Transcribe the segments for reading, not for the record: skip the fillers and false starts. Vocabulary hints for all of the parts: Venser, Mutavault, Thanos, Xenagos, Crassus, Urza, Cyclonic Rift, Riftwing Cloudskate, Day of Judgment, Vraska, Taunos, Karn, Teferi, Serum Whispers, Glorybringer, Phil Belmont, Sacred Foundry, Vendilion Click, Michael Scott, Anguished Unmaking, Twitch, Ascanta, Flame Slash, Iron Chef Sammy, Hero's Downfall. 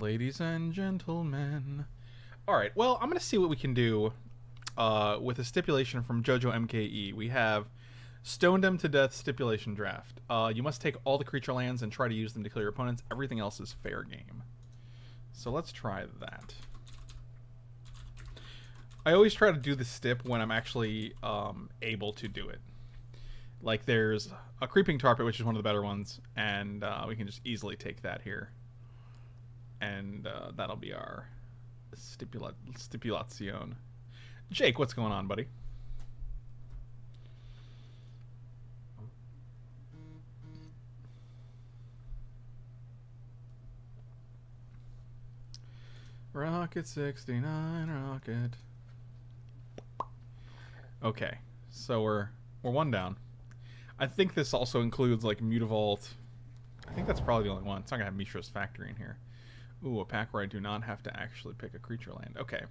Ladies and gentlemen. Alright, well, I'm going to see what we can do with a stipulation from JoJo MKE. We have Stoned Them to Death Stipulation Draft. You must take all the creature lands and try to use them to clear your opponents. Everything else is fair game. So let's try that. I always try to do the stip when I'm actually able to do it. Like there's a Creeping Tar Pit, which is one of the better ones, and we can just easily take that here. And that'll be our stipulation. Jake, what's going on, buddy? Rocket 69, rocket. Okay, so we're one down. I think this also includes like Mutavault. I think that's probably the only one. It's not gonna have Mishra's Factory in here. Ooh, a pack where I do not have to actually pick a creature land. Okay.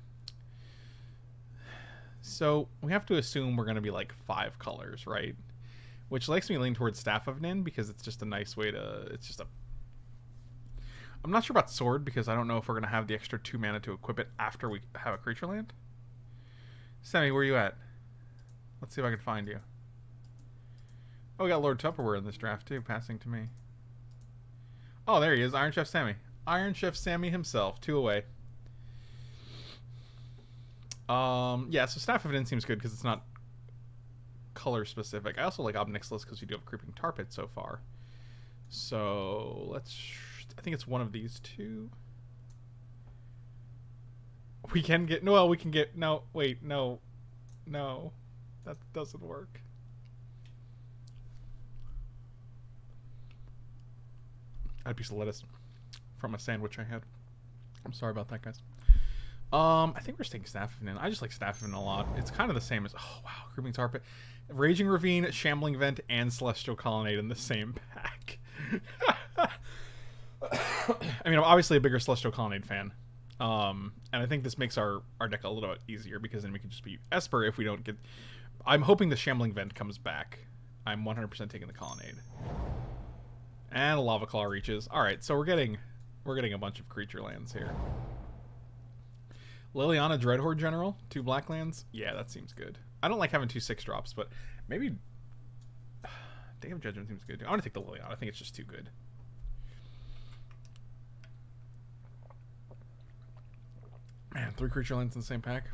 So we have to assume we're gonna be like 5 colors, right? Which likes me lean towards Staff of Nin because it's just a nice way to. It's just a. I'm not sure about Sword because I don't know if we're gonna have the extra 2 mana to equip it after we have a creature land. Sammy, where are you at? Let's see if I can find you. Oh, we got Lord Tupperware in this draft too, passing to me. Oh, there he is, Iron Chef Sammy. Iron Chef Sammy himself, 2 away. Yeah, so Staff of Nin seems good because it's not color specific. I also like Obnixilis because we do have Creeping Tar Pit so far. So let's. I think it's one of these 2. We can get. No, well, we can get. No, wait, no. No. That doesn't work. I had a piece of lettuce from a sandwich I had. I'm sorry about that, guys. I think we're just taking Staff of Nin. I just like Staff of Nin a lot. It's kind of the same as, oh wow, Creeping Tar Pit, Raging Ravine, Shambling Vent, and Celestial Colonnade in the same pack. I mean, I'm obviously a bigger Celestial Colonnade fan. And I think this makes our deck a little bit easier because then we can just be Esper if we don't get. I'm hoping the Shambling Vent comes back. I'm 100% taking the Colonnade. And a Lava Claw reaches. Alright, so we're getting a bunch of creature lands here. Liliana, Dreadhorde General, 2 black lands. Yeah, that seems good. I don't like having 2/6 drops, but maybe Day of Judgment seems good too. I'm gonna take the Liliana. I think it's just too good. Man, 3 creature lands in the same pack.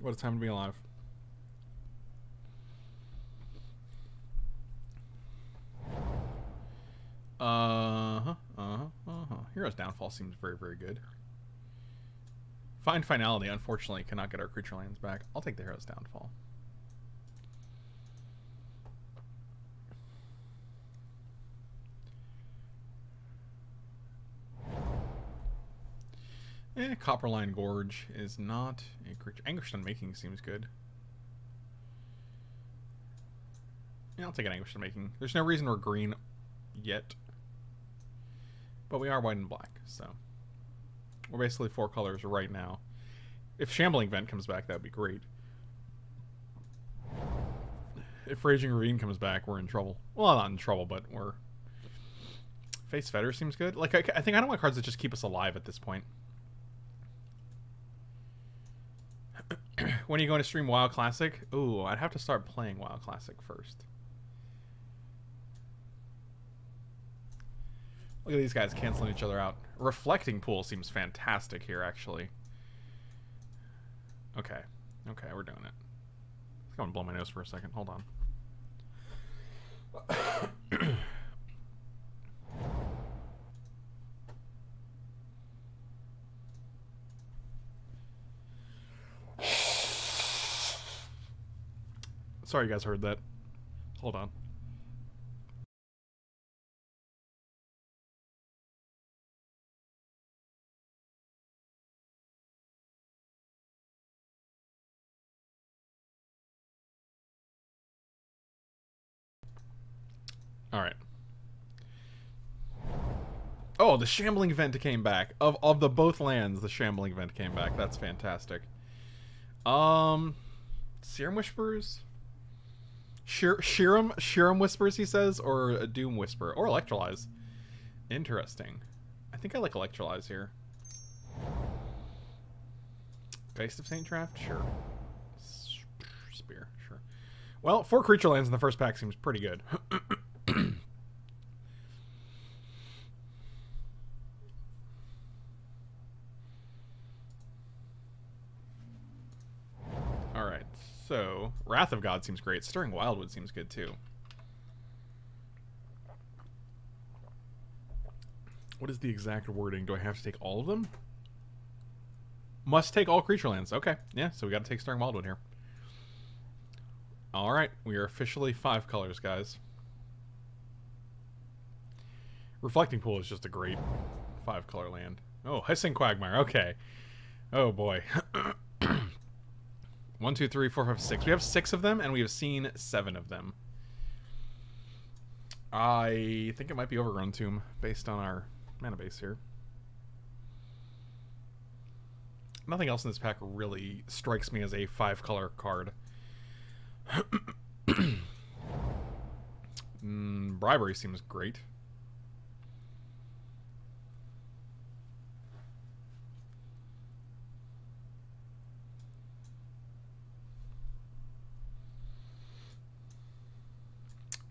What a time to be alive. Hero's Downfall seems very, very good. Find Finality, unfortunately, cannot get our creature lands back. I'll take the Hero's Downfall. Eh, Copperline Gorge is not a creature. Anguished Making seems good. Yeah, I'll take an Anguished Making. There's no reason we're green yet. But we are white and black, so we're basically 4 colors right now. If Shambling Vent comes back, that would be great. If Raging Ravine comes back, we're in trouble. Well, not in trouble, but we're. Face Fetter seems good. Like I think I don't want cards that just keep us alive at this point. When are you going to stream WoW Classic? Ooh, I'd have to start playing WoW Classic first. Look at these guys canceling each other out. Reflecting Pool seems fantastic here, actually. Okay. Okay, we're doing it. I'm going to blow my nose for a second. Hold on. Sorry you guys heard that. Hold on. All right. Oh, the Shambling Vent came back. Of the both lands, the Shambling Vent came back. That's fantastic. Serum Whispers? Sheerum Whispers, he says, or a Doom Whisper, or Electrolyze. Interesting. I think I like Electrolyze here. Geist of Saint Traft? Sure. Spear, sure. Well, 4 creature lands in the first pack seems pretty good. Alright, so Wrath of God seems great. Stirring Wildwood seems good too. What is the exact wording? Do I have to take all of them? Must take all creature lands. Okay, yeah, so we got to take Stirring Wildwood here. Alright, we are officially 5 colors, guys. Reflecting Pool is just a great 5 color land. Oh, Hissing Quagmire, okay. Oh boy. 1, 2, 3, 4, 5, 6. We have 6 of them, and we have seen 7 of them. I think it might be Overgrown Tomb, based on our mana base here. Nothing else in this pack really strikes me as a 5-color card. Bribery seems great.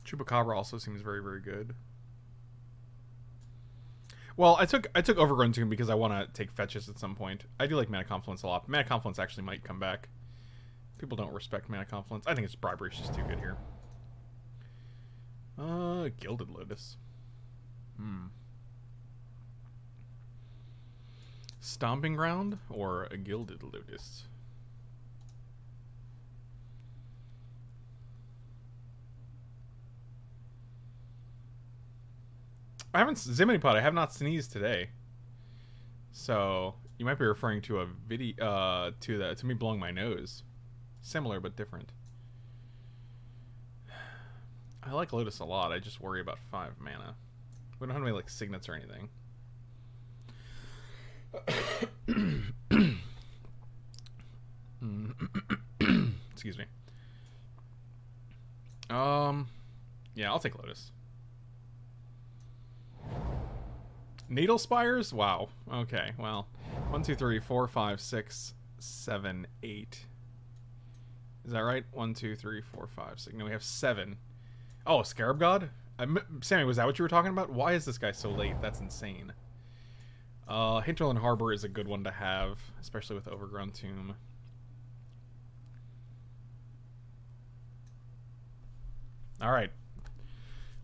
Chupacabra also seems very, very good. Well, I took Overgrown Tomb because I want to take fetches at some point. I do like Mana Confluence a lot. Mana Confluence actually might come back. People don't respect Mana Confluence. I think it's Bribery. It's just too good here. Gilded Lotus. Stomping Ground or a Gilded Lotus? I haven't Ziminipod. I have not sneezed today, so you might be referring to a video to me blowing my nose. Similar but different. I like Lotus a lot. I just worry about 5 mana. We don't have any like signets or anything. Excuse me. Yeah, I'll take Lotus. Needle Spires? Wow. Okay, well. 1, 2, 3, 4, 5, 6, 7, 8. Is that right? 1, 2, 3, 4, 5, 6. No, we have 7. Oh, Scarab God? Sammy, was that what you were talking about? Why is this guy so late? That's insane. Hinterland Harbor is a good one to have, especially with Overgrown Tomb. Alright.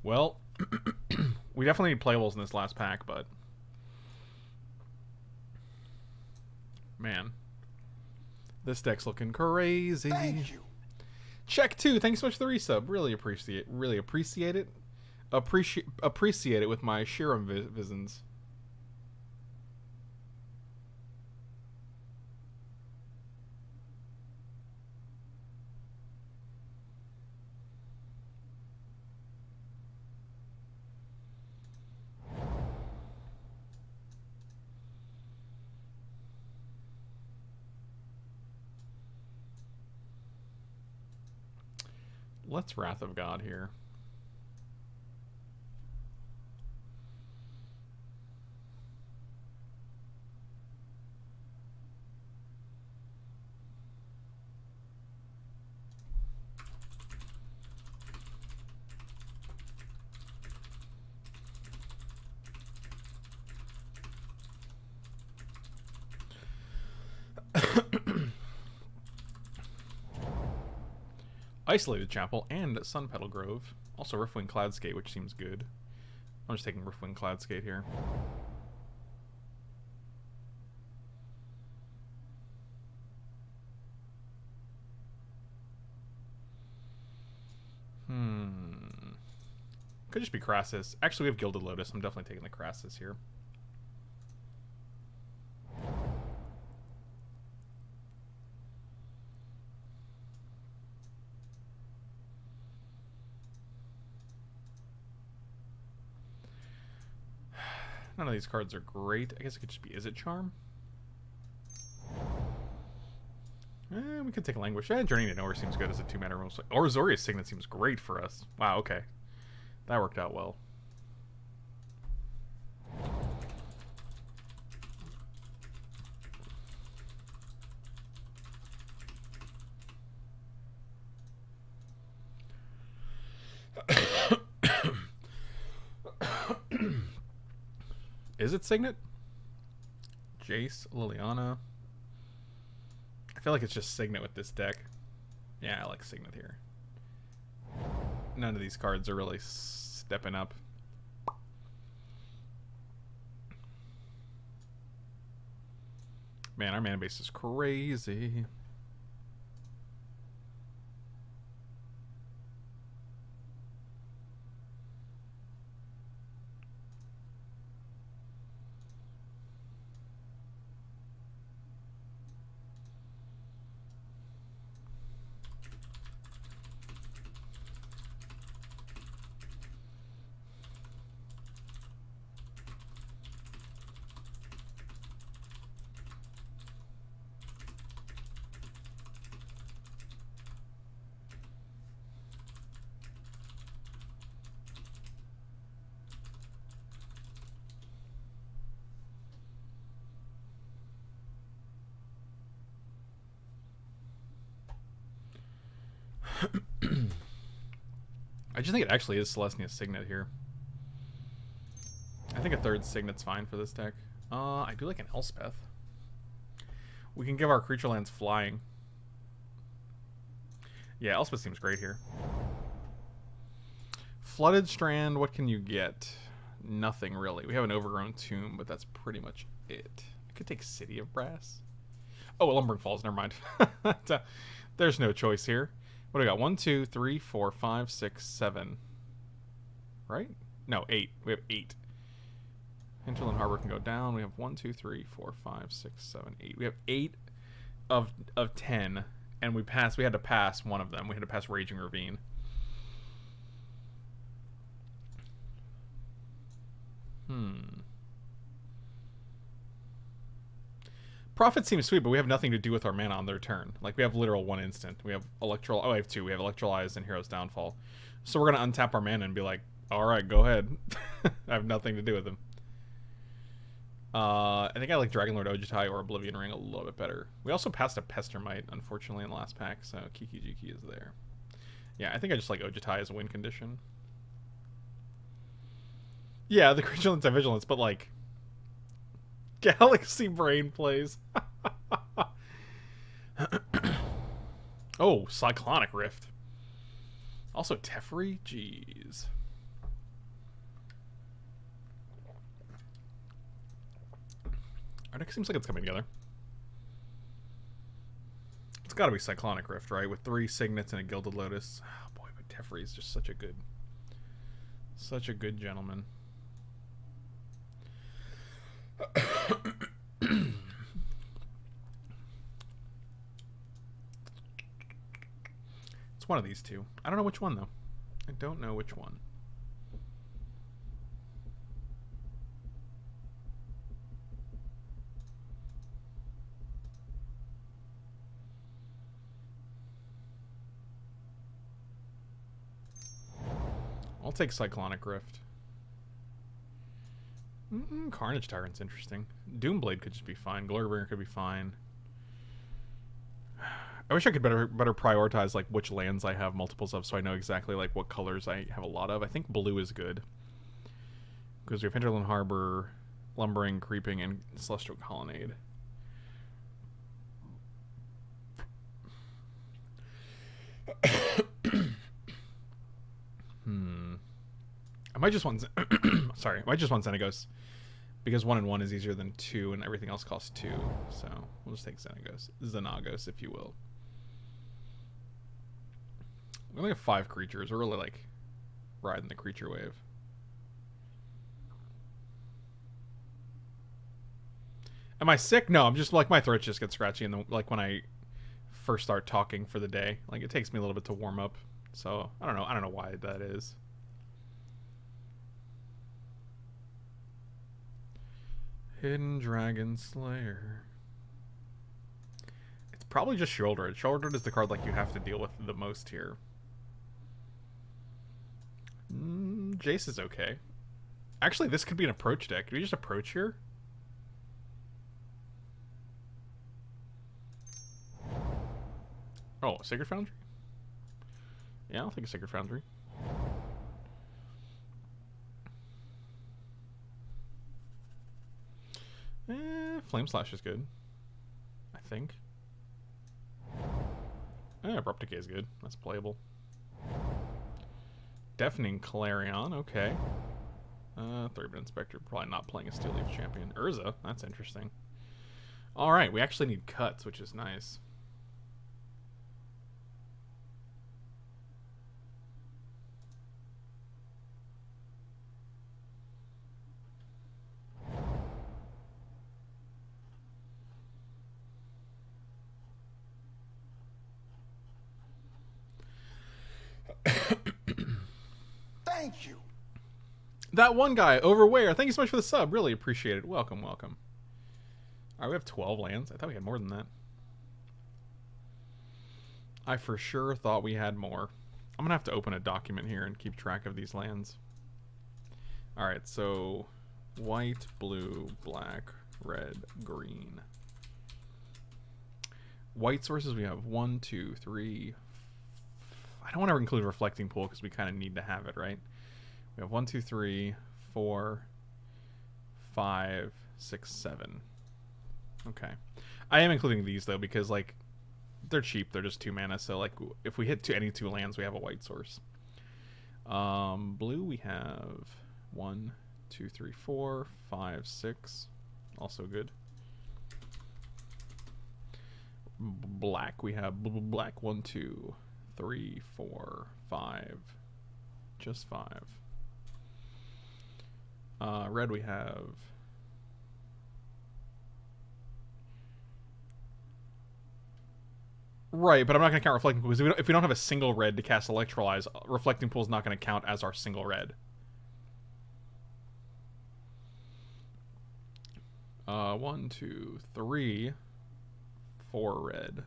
Well, we definitely need playables in this last pack, but... Man. This deck's looking crazy. Thank you. Check 2. Thanks so much for the resub. Really appreciate it. Appreciate it with my Shiram Visons. Let's Wrath of God here. Isolated Chapel and Sun Petal Grove. Also Riftwing Cloudskate, which seems good. I'm just taking Riftwing Cloudskate here. Could just be Crassus. Actually, we have Gilded Lotus. I'm definitely taking the Crassus here. None of these cards are great. I guess it could just be Is It Charm? We could take Languish. Journey to Nowhere seems good as a 2-mana removal. Or Azorius Signet seems great for us. Wow, okay. That worked out well. Is it Signet? Jace, Liliana. I feel like it's just Signet with this deck. Yeah, I like Signet here. None of these cards are really stepping up. Man, our mana base is crazy. I just think it actually is Celestia's Signet here. I think a third Signet's fine for this deck. I do like an Elspeth. We can give our creature lands flying. Yeah, Elspeth seems great here. Flooded Strand, what can you get? Nothing really. We have an Overgrown Tomb, but that's pretty much it. I could take City of Brass. Oh, Lumbering Falls, never mind. There's no choice here. What do we got? 1, 2, 3, 4, 5, 6, 7. Right? No, 8. We have 8. Hinterland Harbor can go down. We have 1, 2, 3, 4, 5, 6, 7, 8. We have 8 of 10. And we passed. We had to pass one of them. We had to pass Raging Ravine. Profit seems sweet, but we have nothing to do with our mana on their turn. Like, we have literal one instant. We have Electrolyze. Oh, I have two. We have Electrolyze and Hero's Downfall. So we're going to untap our mana and be like, all right, go ahead. I have nothing to do with them. I think I like Dragonlord Ojutai or Oblivion Ring a little bit better. We also passed a Pestermite, unfortunately, in the last pack, so Kiki Jiki is there. Yeah, I think I just like Ojutai as a win condition. Yeah, the creature lands have vigilance, but like... Galaxy Brain plays. Oh, Cyclonic Rift. Also Teferi? Jeez. Our deck seems like it's coming together. It's gotta be Cyclonic Rift, right? With 3 Signets and a Gilded Lotus. Oh boy, but Teferi's just such a good gentleman. It's one of these two. I don't know which one though. I don't know which one. I'll take Cyclonic Rift. Carnage Tyrant's interesting. Doomblade could just be fine. Glorybringer could be fine. I wish I could better prioritize like which lands I have multiples of, so I know exactly like what colors I have a lot of. I think blue is good because we have Hinterland Harbor, Lumbering, Creeping, and Celestial Colonnade. I might just want sorry, I might just want Xenagos because 1 and 1 is easier than 2 and everything else costs 2. So we'll just take Xenagos, if you will. We only have 5 creatures. We're really like riding the creature wave. Am I sick? No, I'm just like my throat just gets scratchy and like when I first start talking for the day, like it takes me a little bit to warm up. So I don't know why that is. Hidden Dragon Slayer. It's probably just Shouldered. Shouldered is the card like you have to deal with the most here. Jace is okay. Actually, this could be an approach deck. Can we just approach here? Oh, Sacred Foundry? Yeah, I'll take a Sacred Foundry. Flame Slash is good, I think. Abrupt Decay is good. That's playable. Deafening Clarion, okay. 3-bit Inspector, probably not playing a Steel Leaf Champion. Urza, that's interesting. Alright, we actually need cuts, which is nice. That one guy over where? Thank you so much for the sub. Really appreciate it. Welcome, welcome. All right, we have 12 lands. I thought we had more than that. I for sure thought we had more. I'm going to have to open a document here and keep track of these lands. All right, so white, blue, black, red, green. White sources, we have 1, 2, 3. I don't want to include Reflecting Pool because we kind of need to have it, right? We have 1, 2, 3, 4, 5, 6, 7. Okay. I am including these, though, because, like, they're cheap. They're just 2 mana, so, like, if we hit any two lands, we have a white source. Blue, we have 1, 2, 3, 4, 5, 6. Also good. Black, we have black 1, 2, 3, 4, 5. Just 5. Red, we have 5, but I'm not going to count Reflecting Pool, because if we don't have a single red to cast Electrolyze, Reflecting Pool is not going to count as our single red. One, two, three, 4 red.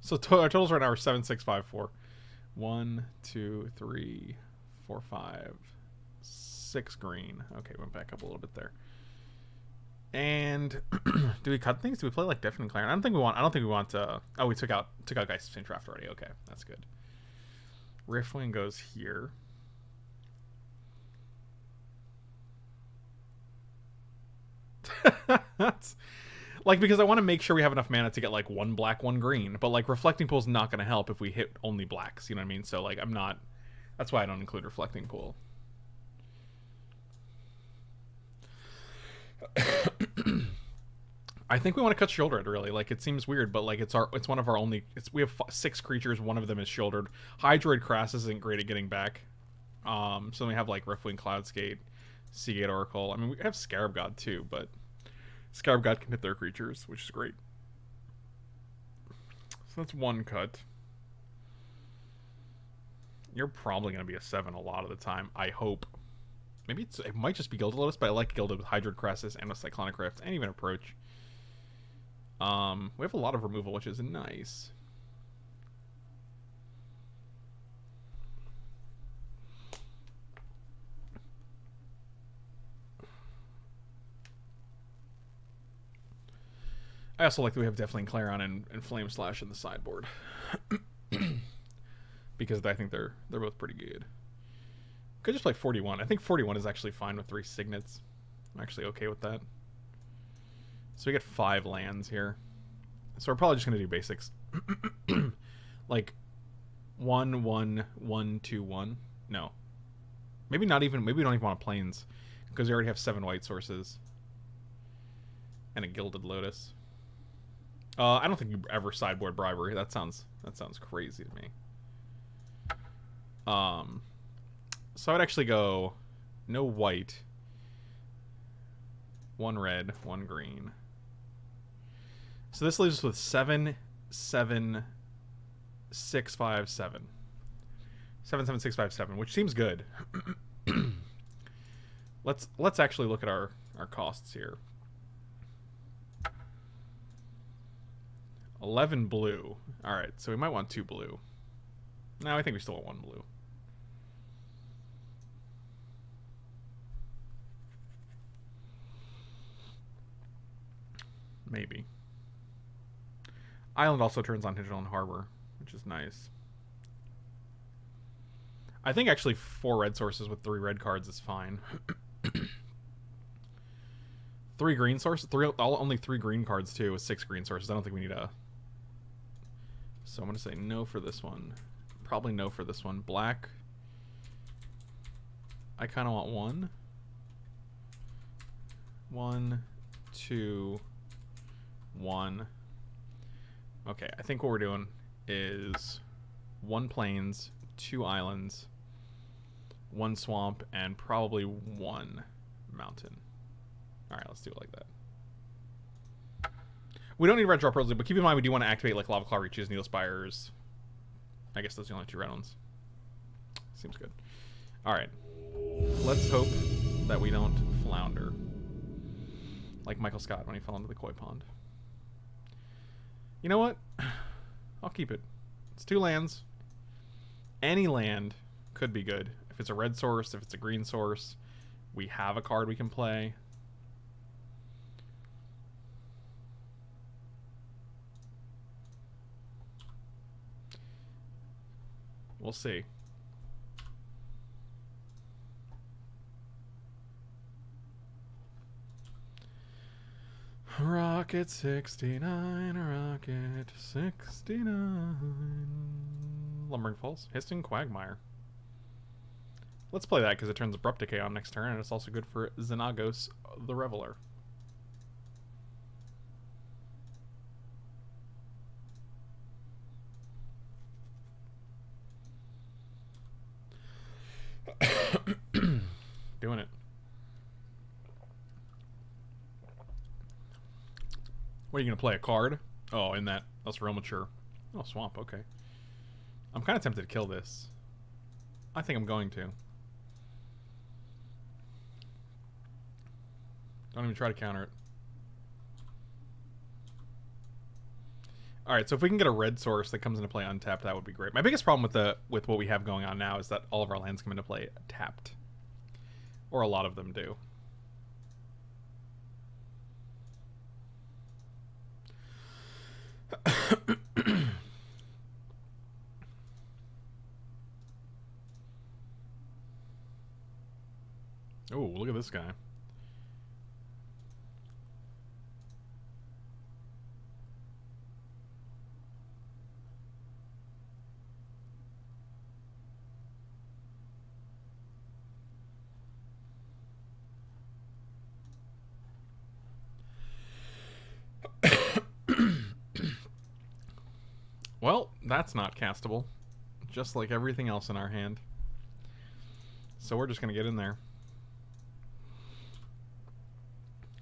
So our totals right now are 7, 6, 5, 4. 1, 2, 3, 4, 5, 6 green. Okay, went back up a little bit there. And do we cut things? Do we play like Deafening Clarion? I don't think we want. I don't think we want to. Oh, we took out Geist of Saint Traft already. Okay, that's good. Riftwing goes here. That's. Like, because I want to make sure we have enough mana to get, like, 1 black, 1 green. But, like, Reflecting Pool's not going to help if we hit only blacks, you know what I mean? So, like, I'm not... That's why I don't include Reflecting Pool. I think we want to cut Shouldered, really. Like, it seems weird, but, like, it's one of our only... It's, we have 6 creatures, one of them is Shouldered. Hydroid Crassus isn't great at getting back. So then we have, like, Riftwing Cloudskate, Seagate Oracle. I mean, we have Scarab God, too, but... Scarab God can hit their creatures, which is great. So that's one cut. You're probably going to be a 7 a lot of the time, I hope. Maybe it might just be Gilded Lotus, but I like Gilded with Hydroid Crassus and with Cyclonic Rift and even Approach. We have a lot of removal, which is nice. I also like that we have Deafening Clarion and Flame Slash in the sideboard. Because I think they're both pretty good. Could just play 41. I think 41 is actually fine with 3 signets. I'm actually okay with that. So we get 5 lands here. So we're probably just going to do basics. Like 1, 1, 1, 2, 1. No. Maybe not even, maybe we don't even want plains. Because we already have 7 white sources. And a Gilded Lotus. I don't think you ever sideboard Bribery. That sounds crazy to me. So I would actually go no white, 1 red, 1 green. So this leaves us with 7, 7, 6, 5, 7. 7, 7, 6, 5, 7, which seems good. Let's actually look at our costs here. 11 blue. All right, so we might want 2 blue. No, I think we still want 1 blue. Maybe. Island also turns on Hinterland Harbor, which is nice. I think actually 4 red sources with 3 red cards is fine. Three green sources? Only three green cards, too, with six green sources. I don't think we need a... So I'm going to say no for this one. Probably no for this one. Black. I kind of want one. One, two, one. Okay, I think what we're doing is one plains, two islands, one swamp, and probably one mountain. All right, let's do it like that. We don't need red drop Rosalie, but keep in mind we do want to activate like Lava Claw Reaches, Needle Spires. I guess those are the only two red ones. Seems good. All right, let's hope that we don't flounder. Like Michael Scott when he fell into the koi pond. You know what? I'll keep it. It's two lands. Any land could be good. If it's a red source, if it's a green source, we have a card we can play. We'll see. Rocket 69, Rocket 69. Lumbering Falls, Hissing Quagmire. Let's play that because it turns Abrupt Decay on next turn, and it's also good for Xenagos the Reveler. Doing it. What, are you going to play a card? Oh, in that. That's real mature. Oh, swamp. Okay. I'm kind of tempted to kill this. I think I'm going to. Don't even try to counter it. Alright, so if we can get a red source that comes into play untapped, that would be great. My biggest problem with what we have going on now is that all of our lands come into play tapped. Or a lot of them do. Oh, look at this guy. Well, that's not castable, just like everything else in our hand. So we're just going to get in there.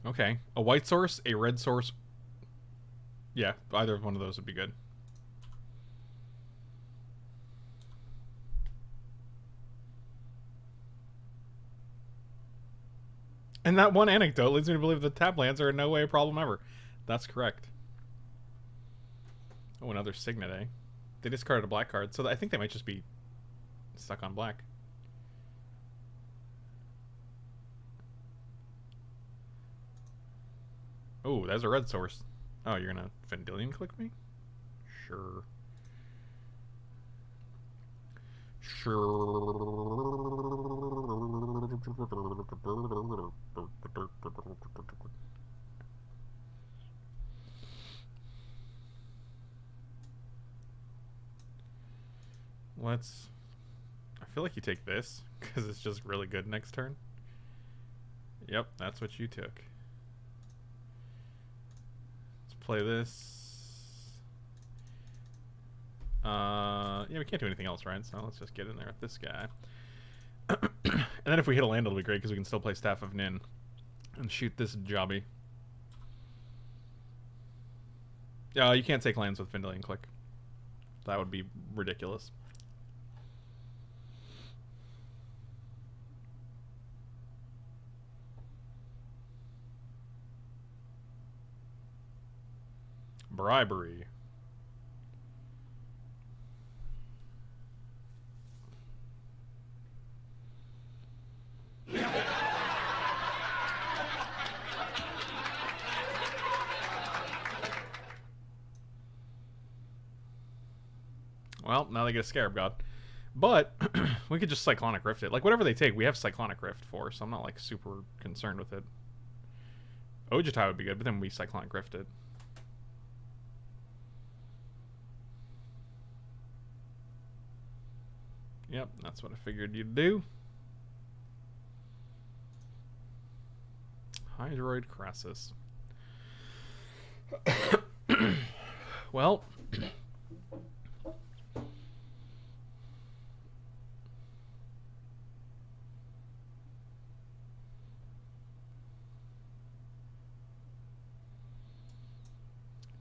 Okay, a white source, a red source. Yeah, either one of those would be good. And that one anecdote leads me to believe that tap lands are in no way a problem ever. That's correct. Oh, another Signet, eh? They discarded a black card, so I think they might just be stuck on black. Oh, that's a red source. Oh, you're going to Vendilion click me? Sure. Sure. Let's... I feel like you take this, because it's just really good next turn. Yep, that's what you took. Let's play this. Yeah, we can't do anything else, right? So let's just get in there with this guy. And then if we hit a land, it'll be great, because we can still play Staff of Nin. And shoot this jobby. Yeah, you can't take lands with Vendilion Click. That would be ridiculous. Bribery. Well, now they get a Scarab God. But we could just Cyclonic Rift it. Like, whatever they take, we have Cyclonic Rift for, so I'm not, like, super concerned with it. Ojutai would be good, but then we Cyclonic Rift it. Yep, that's what I figured you'd do. Hydroid Crassus. Well,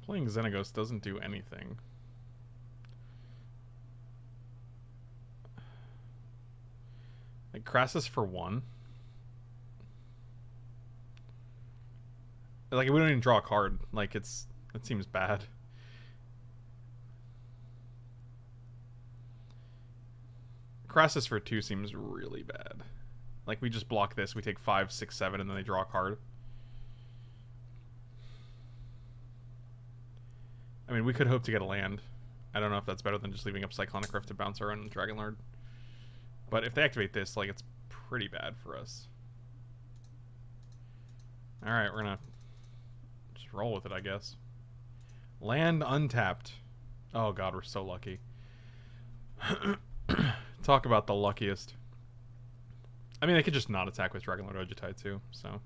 playing Xenagos doesn't do anything. Like Crassus for one. Like, we don't even draw a card. Like, it seems bad. Crassus for two seems really bad. Like, we just block this, we take 5, 6, 7, and then they draw a card. I mean, we could hope to get a land. I don't know if that's better than just leaving up Cyclonic Rift to bounce our own Dragonlord. But if they activate this, like, it's pretty bad for us. Alright, we're gonna just roll with it, I guess. Land untapped. Oh god, we're so lucky. Talk about the luckiest. I mean, they could just not attack with Dragonlord Ojutai too, so.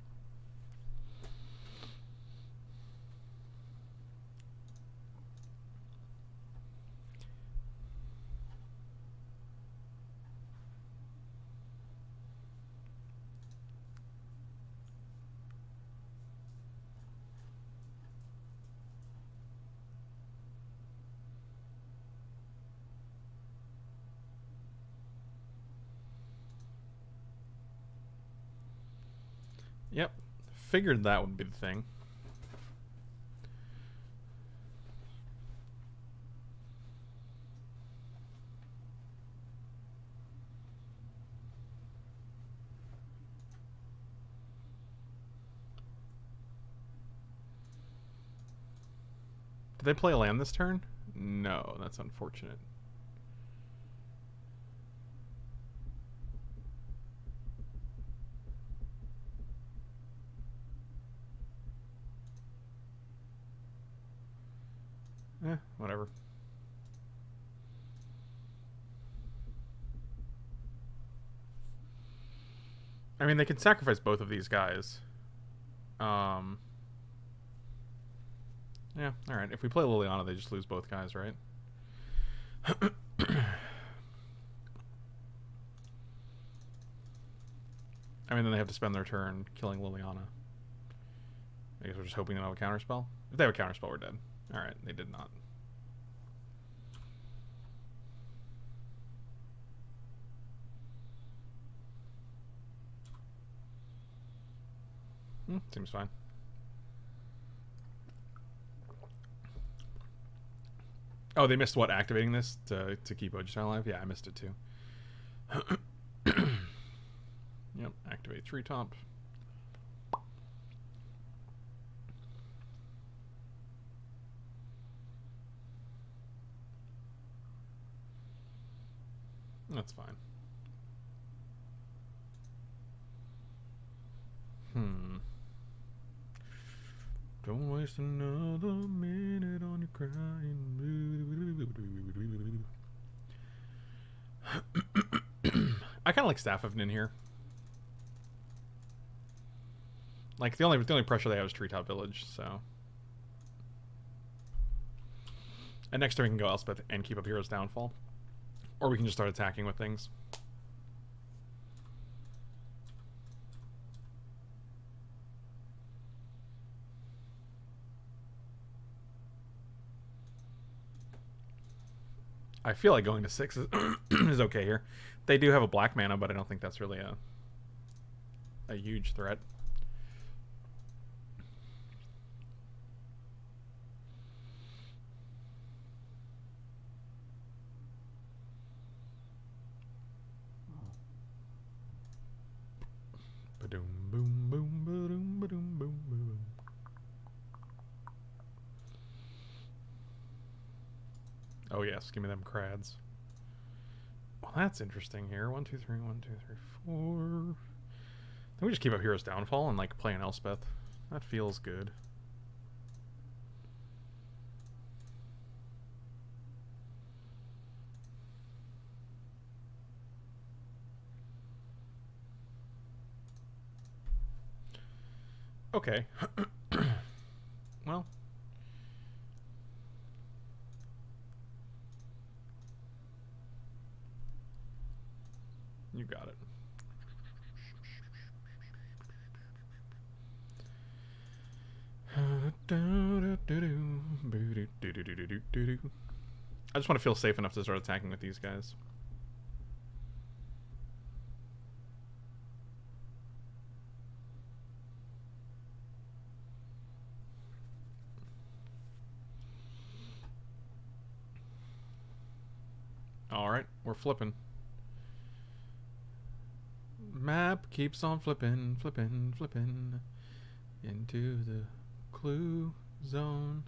Yep, figured that would be the thing. Did they play a land this turn? No, that's unfortunate. Eh, whatever. I mean, they can sacrifice both of these guys. Yeah, alright. If we play Liliana, they just lose both guys, right? I mean, then they have to spend their turn killing Liliana. I guess we're just hoping they don't have a counterspell. If they have a counterspell, we're dead. Alright, they did not. Seems fine. Oh, they missed what? Activating this to keep Ojutai alive? Yeah, I missed it too. Yep, activate Tree Top. That's fine. Don't waste another minute on your crying. I kind of like Staff of Nin here. Like the only pressure they have is Treetop Village, so. And next turn we can go Elspeth and keep up Hero's Downfall. Or we can just start attacking with things. I feel like going to 6 is okay here. They do have a black mana, but I don't think that's really a huge threat. Oh yes, give me them crads. Well, that's interesting here. 1, 2, 3, 1, 2, 3, 4. Then we just keep up Hero's Downfall and like play an Elspeth. That feels good. Okay. Well. You got it. I just want to feel safe enough to start attacking with these guys. Alright, we're flipping. Map keeps on flipping, flipping, flipping into the clue zone.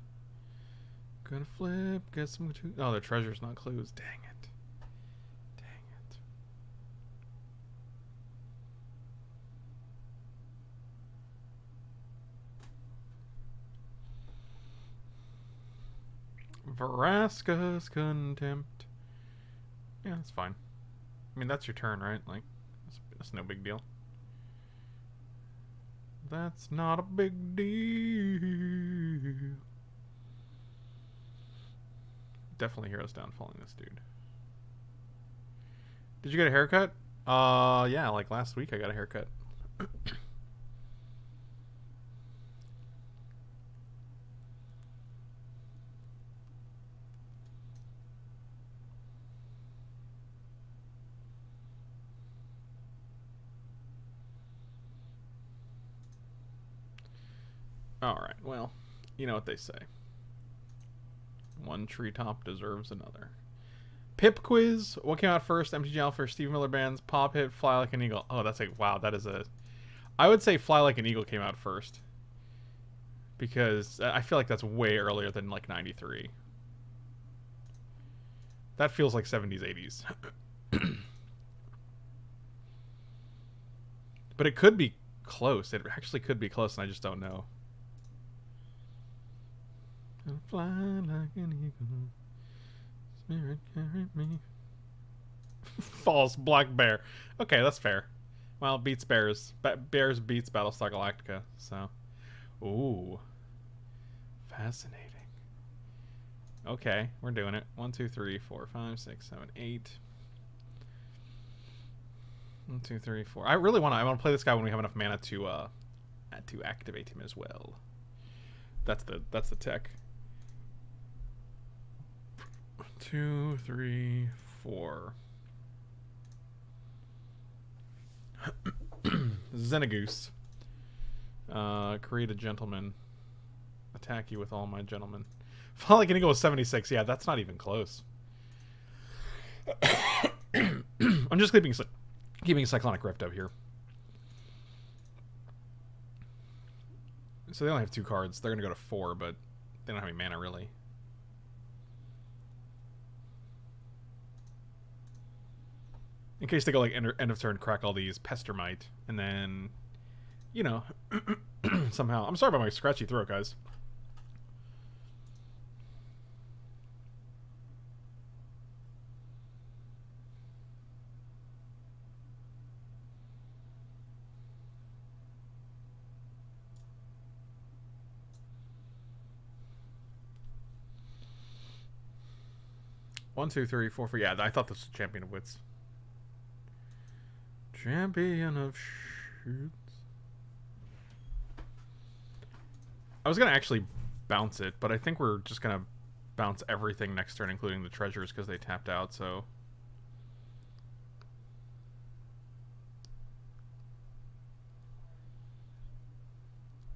Gonna flip, get some clues. Oh, the treasure's not clues. Dang it. Dang it. Vraska's Contempt. Yeah, that's fine. I mean, that's your turn, right? Like, that's no big deal. That's not a big deal. Definitely Hero's Downfalling this dude. Did you get a haircut? Yeah, like last week I got a haircut. Alright, well, you know what they say. One treetop deserves another. Pip quiz. What came out first? MTG Alpha, Steve Miller Band's Pop Hit, Fly Like an Eagle. Oh, that's like, wow, that is a... I would say Fly Like an Eagle came out first. Because I feel like that's way earlier than like 93. That feels like 70s, 80s. But it could be close. It actually could be close, and I just don't know. I'll fly like an eagle. Spirit carry me. False black bear. Okay, that's fair. Well, beats bears. Bears beats Battlestar Galactica. So, ooh, fascinating. Okay, we're doing it. 1, 2, 3, 4, 5, 6, 7, 8. 1, 2, 3, 4. I want to play this guy when we have enough mana to activate him as well. That's the tech. 2, 3, 4. Xenagos. Create a gentleman. Attack you with all my gentlemen. Finally gonna go with 76. Yeah, that's not even close. I'm just keeping Cyclonic Rift up here. So they only have 2 cards. They're gonna go to 4, but they don't have any mana really. In case they go like end of turn, crack all these Pestermite, and then, you know, somehow. I'm sorry about my scratchy throat, guys. One, two, three, four, four. Yeah, I thought this was Champion of Wits. Champion of Shoots. I was going to actually bounce it, but I think we're just going to bounce everything next turn, including the treasures, because they tapped out, so...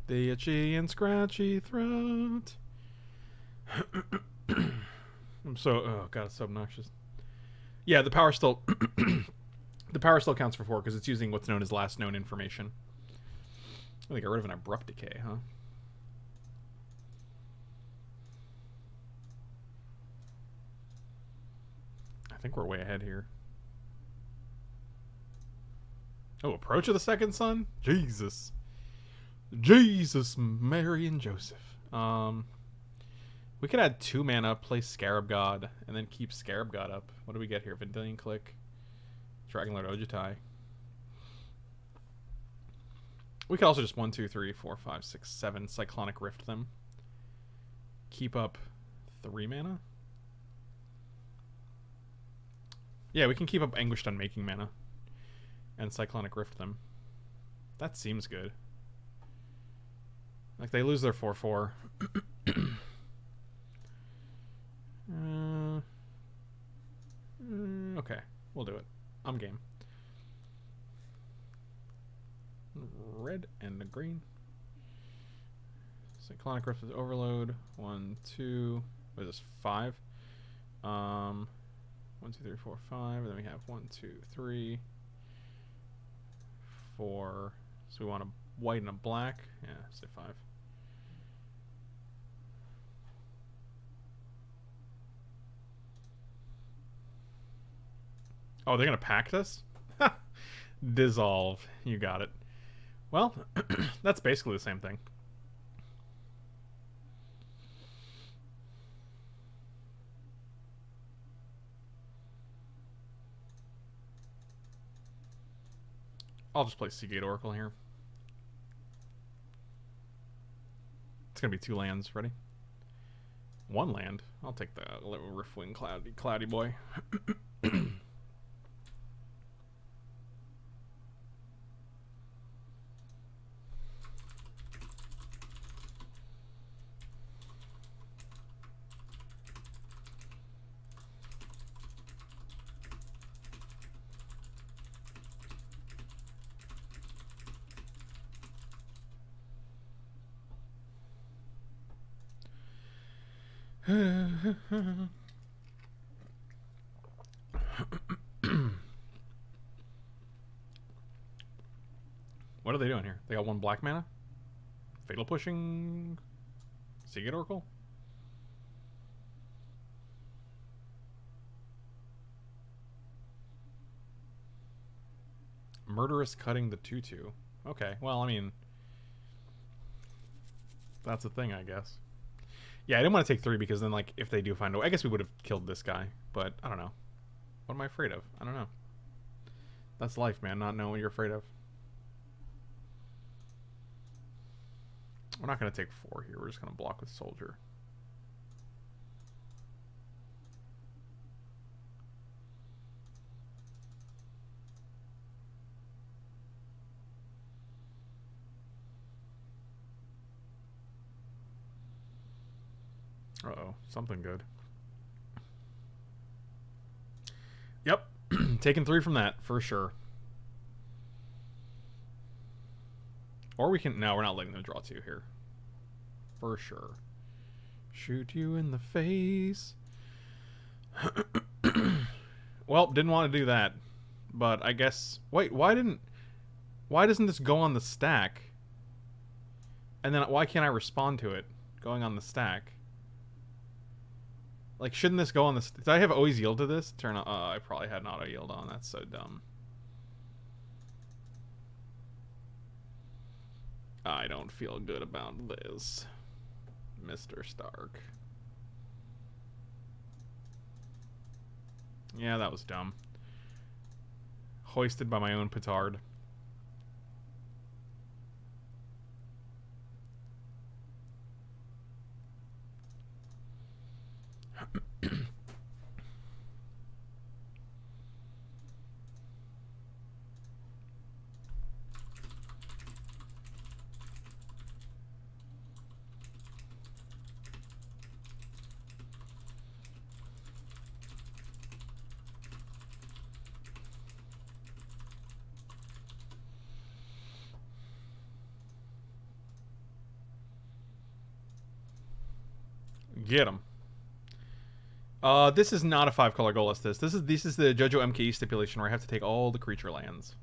The itchy and scratchy throat. I'm so... Oh, God, it's so obnoxious. Yeah, the power still... The power still counts for 4 because it's using what's known as last known information. I think I got rid of an abrupt decay, huh? I think we're way ahead here. Oh, approach of the second sun? Jesus. Jesus, Mary, and Joseph. We could add 2 mana, play Scarab God, and then keep Scarab God up. What do we get here? Vendilion Click, Dragonlord Ojutai. We could also just 1, 2, 3, 4, 5, 6, 7 Cyclonic Rift them. Keep up 3 mana? Yeah, we can keep up Anguished Unmaking mana. And Cyclonic Rift them. That seems good. Like, they lose their 4-4. Okay, we'll do it. I'm game. Red and the green. Cyclonic Rift is Overload. 1, 2... What is this? 5? 1, 2, 3, 4, 5. And then we have 1, 2, 3, 4... So we want a white and a black. Yeah, say 5. Oh, they're going to pack this? Dissolve. You got it. Well, that's basically the same thing. I'll just play Seagate Oracle here. It's going to be 2 lands. Ready? 1 land. I'll take the little Riftwing Cloudy boy. What are they doing here? They got 1 black mana? Fatal Pushing? Seagate Oracle? Murderous Cutting the 2-2. Okay, well, I mean... That's a thing, I guess. Yeah, I didn't want to take 3 because then, like, if they do find a way... I guess we would have killed this guy, but I don't know. What am I afraid of? I don't know. That's life, man, not knowing what you're afraid of. We're not going to take 4 here. We're just going to block with Soldier. Uh-oh, something good. Yep, taking 3 from that, for sure. Or we can... No, we're not letting them draw 2 here. For sure. Shoot you in the face. Well, didn't want to do that. But I guess... Wait, why didn't... Why doesn't this go on the stack? And then why can't I respond to it going on the stack? Like, shouldn't this go on the... Did I have always yield to this? Turn on... I probably had an auto yield on. That's so dumb. I don't feel good about this, Mr. Stark. Yeah, that was dumb. Hoisted by my own petard. Get him. This is not a 5-color goal list. This is the JoJo MKE stipulation where I have to take all the creature lands.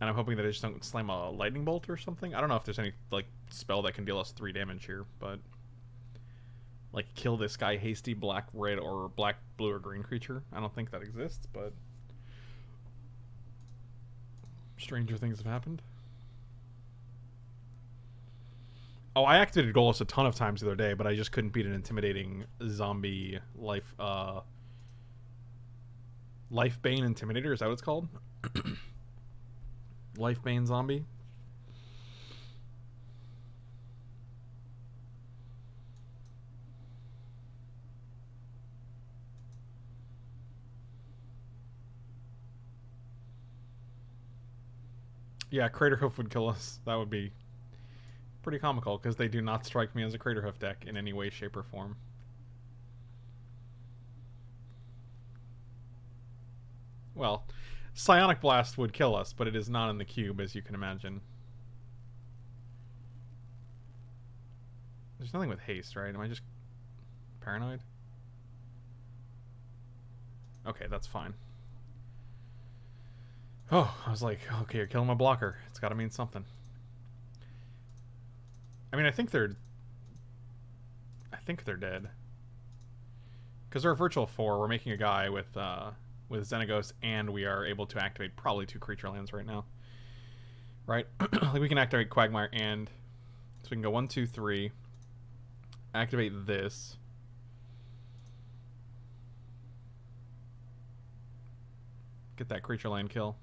And I'm hoping that I just don't slam a lightning bolt or something. I don't know if there's any like spell that can deal us 3 damage here, but like kill this guy hasty black, red, or black, blue, or green creature. I don't think that exists, but stranger things have happened. Oh, I activated Golos a ton of times the other day, but I just couldn't beat an intimidating zombie life. Lifebane Intimidator, is that what it's called? Lifebane Zombie. Yeah, Craterhoof would kill us. That would be pretty comical, because they do not strike me as a Craterhoof deck in any way, shape, or form. Well, Psionic Blast would kill us, but it is not in the cube, as you can imagine. There's nothing with haste, right? Am I just paranoid? Okay, that's fine. Oh, I was like, okay, you're killing my blocker. It's got to mean something. I mean, I think they're dead. Because we're a virtual 4. We're making a guy with Xenagos, and we are able to activate probably 2 creature lands right now. Right? Like we can activate Quagmire, and so we can go 1, 2, 3. Activate this. Get that creature land kill.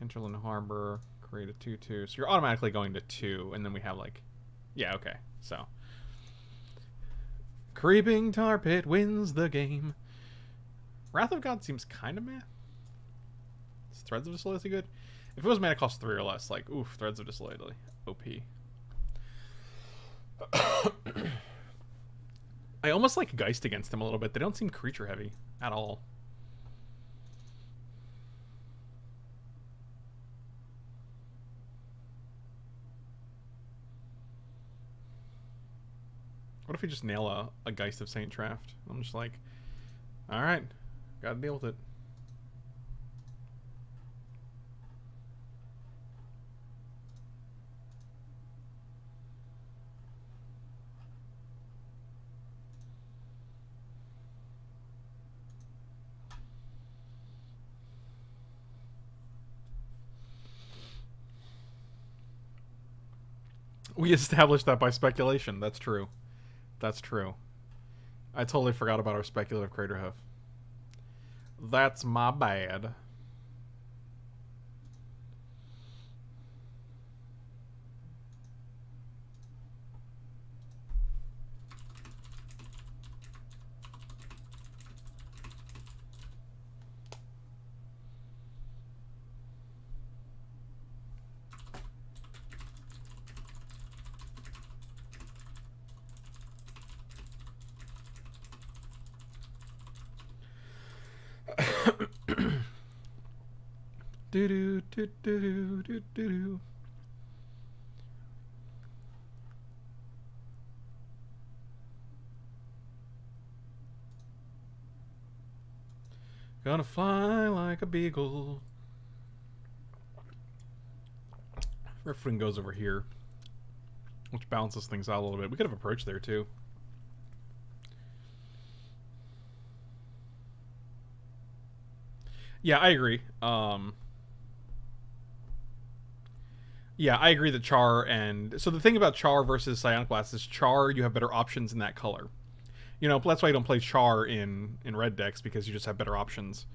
Hinterland Harbor, create a 2/2. So you're automatically going to 2, and then we have like, yeah, okay. So Creeping Tar Pit wins the game. Wrath of God seems kind of meh. Is Threads of Disloyalty good? If it was mana cost 3 or less, like oof, Threads of Disloyalty, OP. I almost like Geist against them a little bit. They don't seem creature heavy at all. What if we just nail a Geist of Saint Traft? I'm just like, alright, gotta deal with it. We established that by speculation, that's true. That's true. I totally forgot about our speculative Craterhoof. That's my bad. Do-do-do-do-do-do-do. Gonna fly like a beagle. Riftwing goes over here, which balances things out a little bit. We could have approached there too. Yeah, I agree. Yeah, I agree that Char and... So the thing about Char versus Psionic Blast is Char, you have better options in that color. You know, that's why you don't play Char in red decks, because you just have better options.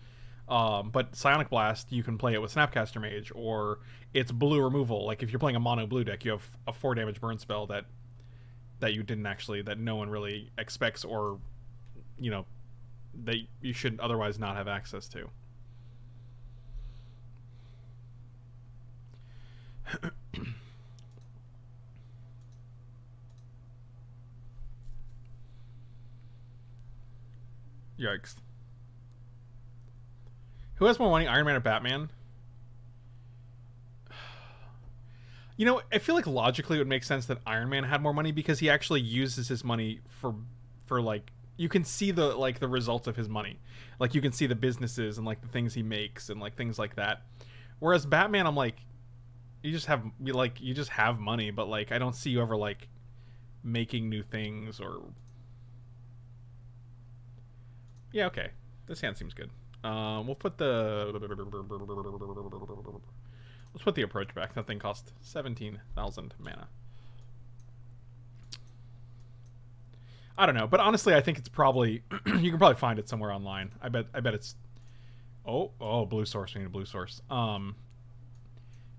But Psionic Blast, you can play it with Snapcaster Mage, or it's blue removal. Like, if you're playing a mono blue deck, you have a 4-damage burn spell that you didn't actually... that no one really expects, or, you know, that you should otherwise not have access to. Yikes. Who has more money, Iron Man or Batman? You know, I feel like logically it would make sense that Iron Man had more money, because he actually uses his money for like, you can see the, like, the results of his money. Like, you can see the businesses and, like, the things he makes and, like, things like that. Whereas Batman, I'm like, you just have money, but, like, I don't see you ever, like, making new things or... Yeah, okay. This hand seems good. We'll put the... Let's put the approach back. That thing cost 17,000 mana. I don't know, but honestly, I think it's probably you can probably find it somewhere online. I bet it's oh blue source. We need a blue source.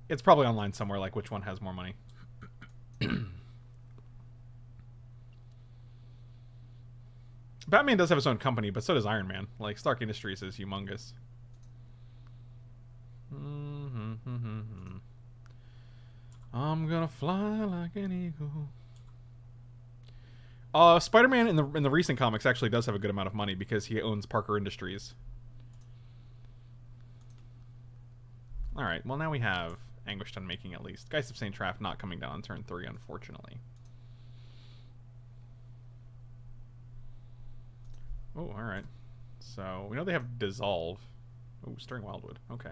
It's probably online somewhere. Like which one has more money? Batman does have his own company, but so does Iron Man. Like, Stark Industries is humongous. I'm gonna fly like an eagle. Spider-Man in the recent comics actually does have a good amount of money because he owns Parker Industries. All right, well now we have Anguished Unmaking at least. Geist of Saint Traft not coming down on turn 3, unfortunately. Oh, all right. So we know they have Dissolve. Oh, Stirring Wildwood. Okay.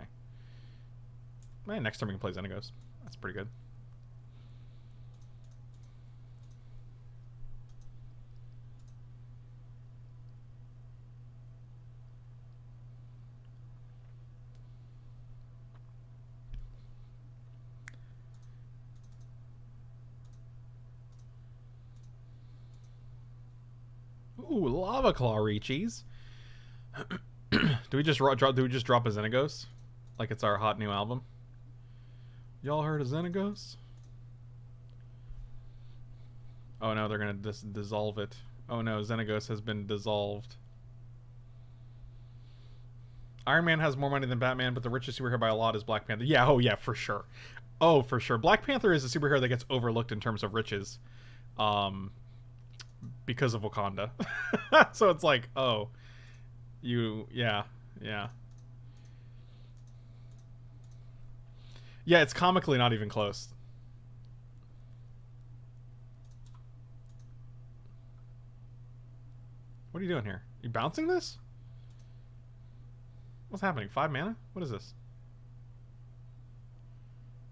Man, next turn we can play Xenagos. That's pretty good. Ooh, Lava Claw Reachies. Do we just drop a Xenagos? Like it's our hot new album? Y'all heard of Xenagos? Oh no, they're gonna dissolve it. Oh no, Xenagos has been dissolved. Iron Man has more money than Batman, but the richest superhero by a lot is Black Panther. Yeah, oh yeah, for sure. Oh, for sure. Black Panther is a superhero that gets overlooked in terms of riches. Because of Wakanda. So it's like, oh, you, yeah. Yeah, it's comically not even close. What are you doing here? You bouncing this? What's happening? 5 mana? What is this?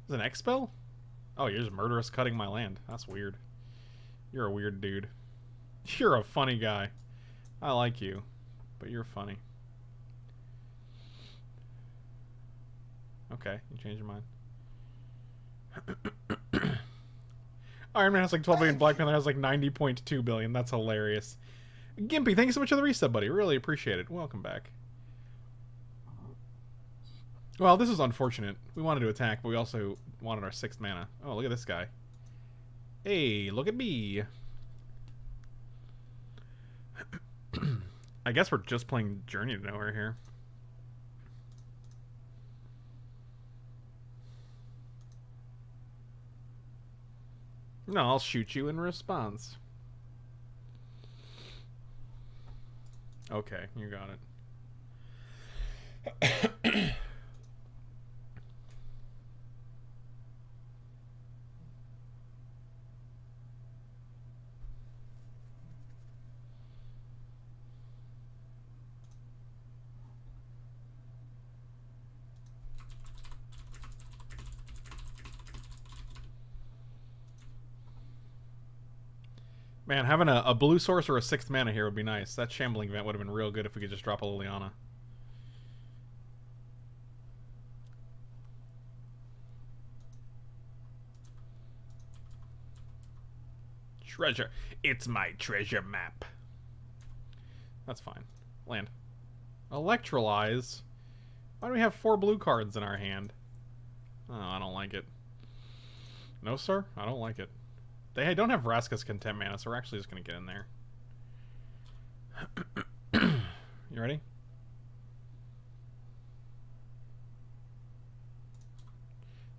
Is it an X spell? Oh, you're just murderous cutting my land. That's weird. You're a weird dude. You're a funny guy. I like you, but you're funny. Okay, you changed your mind. Iron Man has like 12 billion, Black Panther has like 90.2 billion. That's hilarious. Gimpy, thank you so much for the resub, buddy. Really appreciate it. Welcome back. Well, this is unfortunate. We wanted to attack, but we also wanted our 6th mana. Oh, look at this guy. Hey, look at me. I guess we're just playing Journey to Nowhere here. No, I'll shoot you in response. Okay, you got it. Man, having a blue source or a 6th mana here would be nice. That Shambling Vent would have been real good if we could just drop a Liliana. Treasure. It's my treasure map. That's fine. Land. Electrolyze? Why do we have 4 blue cards in our hand? Oh, I don't like it. No, sir? I don't like it. They don't have Vraska's Contempt mana, so we're actually just going to get in there. You ready?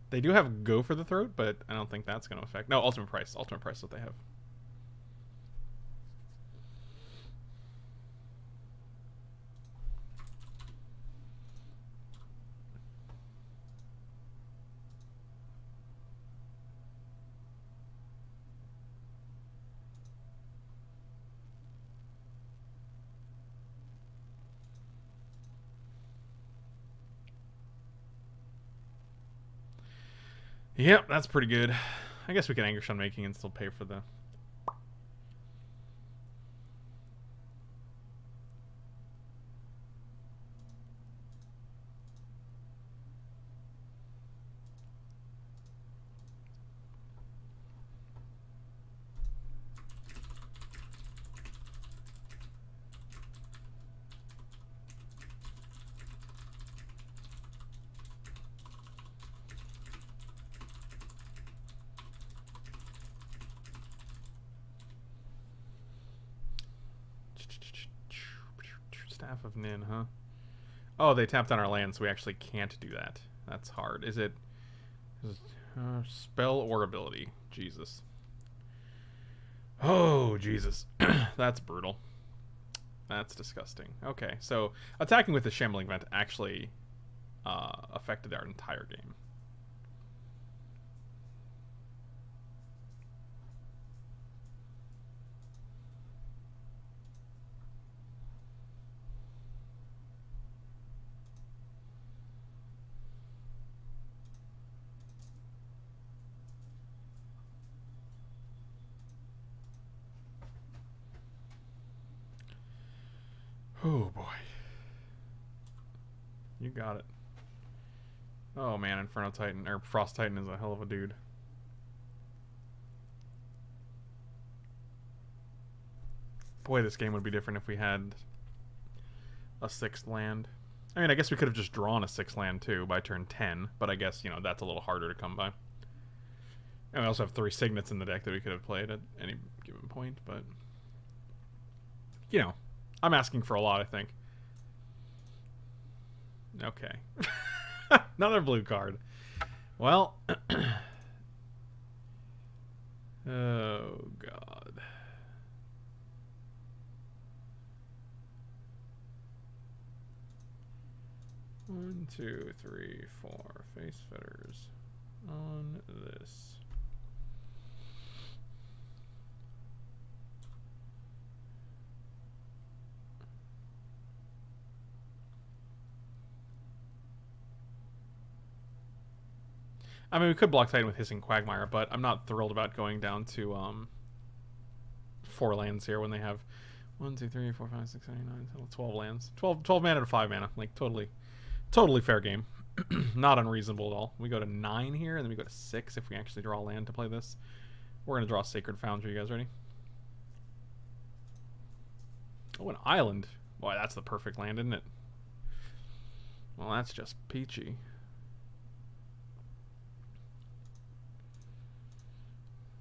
They do have Go for the Throat, but I don't think that's going to affect... No, Ultimate Price. Ultimate Price is what they have. Yep, that's pretty good. I guess we can Anguish Unmaking and still pay for the... Staff of Nin, huh? Oh, they tapped on our land, so we actually can't do that. That's hard. Is it spell or ability? Jesus. Oh, Jesus. That's brutal. That's disgusting. Okay, so attacking with the Shambling Vent actually affected our entire game. Oh boy. You got it. Oh man, Inferno Titan, or Frost Titan is a hell of a dude. Boy, this game would be different if we had a sixth land. I mean, I guess we could have just drawn a sixth land too by turn 10, but I guess, you know, that's a little harder to come by. And we also have 3 Signets in the deck that we could have played at any given point, but, you know. I'm asking for a lot, I think. Okay. Another blue card. Well. Oh, God. One, two, three, four. Face Fetters on this. I mean, we could block Titan with Hissing Quagmire, but I'm not thrilled about going down to 4 lands here when they have 1, 2, 3, 4, 5, 6, 7, 9, 10, 12 lands. 12 mana to 5 mana. Like, totally fair game. Not unreasonable at all. We go to 9 here, and then we go to 6 if we actually draw land to play this. We're going to draw Sacred Foundry. You guys ready? Oh, an island. Boy, that's the perfect land, isn't it? Well, that's just peachy.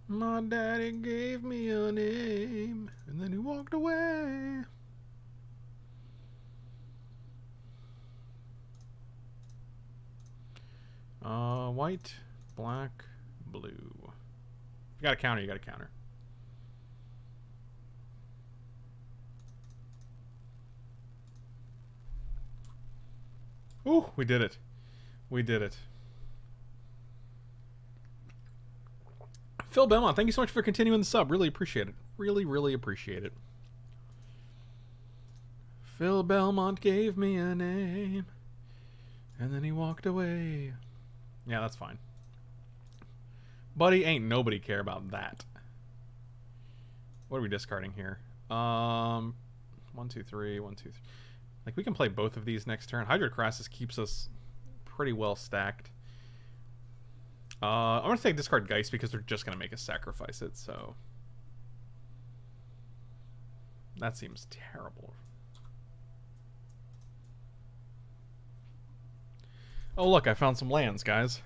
My daddy gave me a name, and then he walked away. White, black, blue. If you got a counter, you got a counter. Ooh, we did it. We did it. Phil Belmont, thank you so much for continuing the sub. Really appreciate it. Really, really appreciate it. Phil Belmont gave me a name, and then he walked away. Yeah, that's fine. Buddy, ain't nobody care about that. What are we discarding here? 1, 2, 3, 1, 2, 3. Like, we can play both of these next turn. Hydro Crassus keeps us pretty well stacked. I'm going to take discard Geist because they're just going to make us sacrifice it, so... That seems terrible. Oh, look, I found some lands, guys.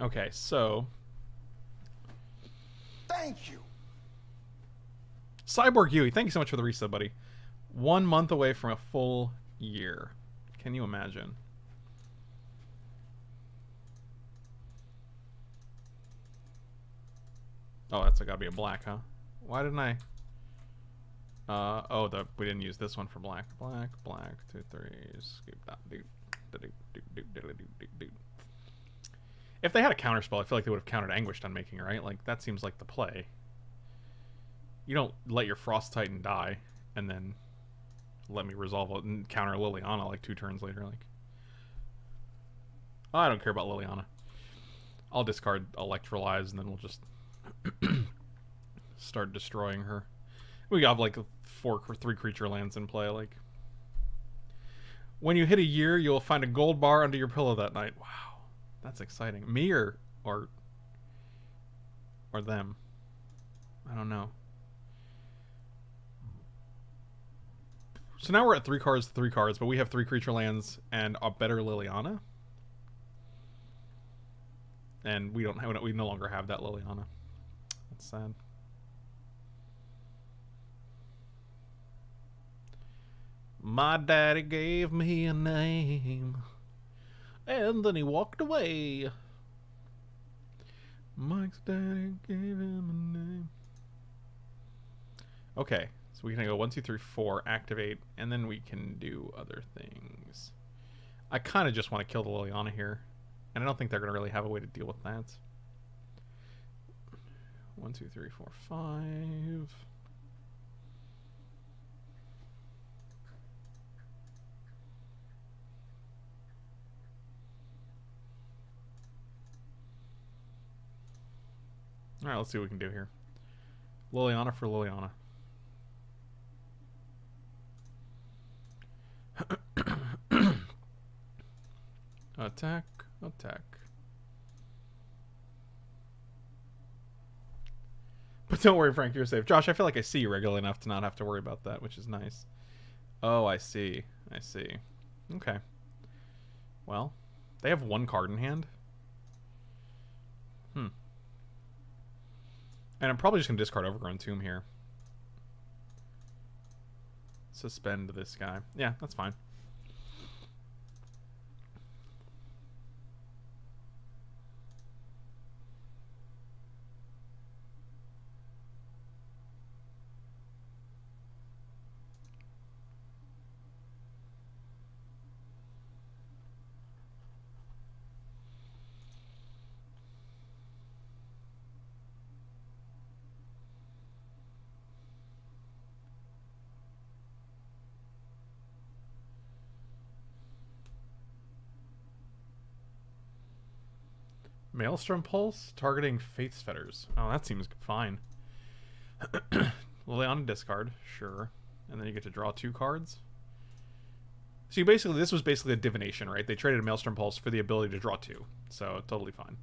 Okay, so... Thank you! Cyborg Yui, thank you so much for the resub, buddy. 1 month away from a full year. Can you imagine? Oh, that's gotta be a black, huh? Why didn't I? Oh, we didn't use this one for black. Black, black, 2, 3, scoop that, dude. If they had a counterspell, I feel like they would have countered Anguished on Making, right? Like, that seems like the play. You don't let your Frost Titan die and then let me resolve it and counter Liliana like 2 turns later. Like, oh, I don't care about Liliana. I'll discard Electrolyze and then we'll just. Start destroying her. We got like 4 or 3 creature lands in play. Like, when you hit a year, you'll find a gold bar under your pillow that night. Wow, that's exciting. Me or them? I don't know. So now we're at 3 cards, 3 cards, but we have 3 creature lands and a better Liliana, and we no longer have that Liliana. Sad. My daddy gave me a name, and then he walked away. Mike's daddy gave him a name. Okay, so we're gonna go 1, 2, 3, 4, activate, and then we can do other things. I kind of just want to kill the Liliana here, and I don't think they're gonna really have a way to deal with that. 1, 2, 3, 4, 5. Alright, let's see what we can do here. Liliana for Liliana. Attack, attack. But don't worry, Frank, you're safe. Josh, I feel like I see you regularly enough to not have to worry about that, which is nice. Oh, I see. I see. Okay. Well, they have one card in hand. Hmm. And I'm probably just going to discard Overgrown Tomb here. Suspend this guy. Yeah, that's fine. Maelstrom Pulse, targeting Face Fetters. Oh, that seems fine. Liliana discard, sure. And then you get to draw 2 cards. So you basically, this was basically a divination, right? They traded a Maelstrom Pulse for the ability to draw 2. So, totally fine.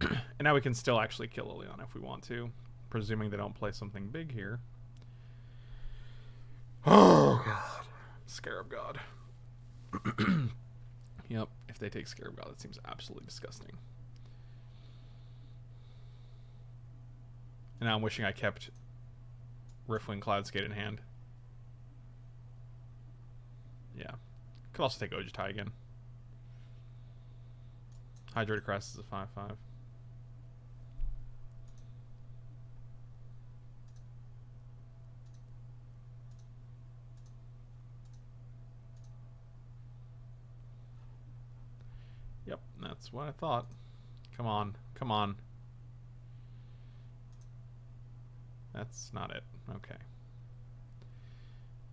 And now we can still actually kill Liliana if we want to. Presuming they don't play something big here. Oh, God. Scarab God. Yep, if they take Scarab God, that seems absolutely disgusting. And now I'm wishing I kept Riftwing Cloudskate in hand. Yeah. Could also take Ojutai again. Hydrated Crassus is a 5/5. Yep, that's what I thought. Come on, come on. That's not it. Okay.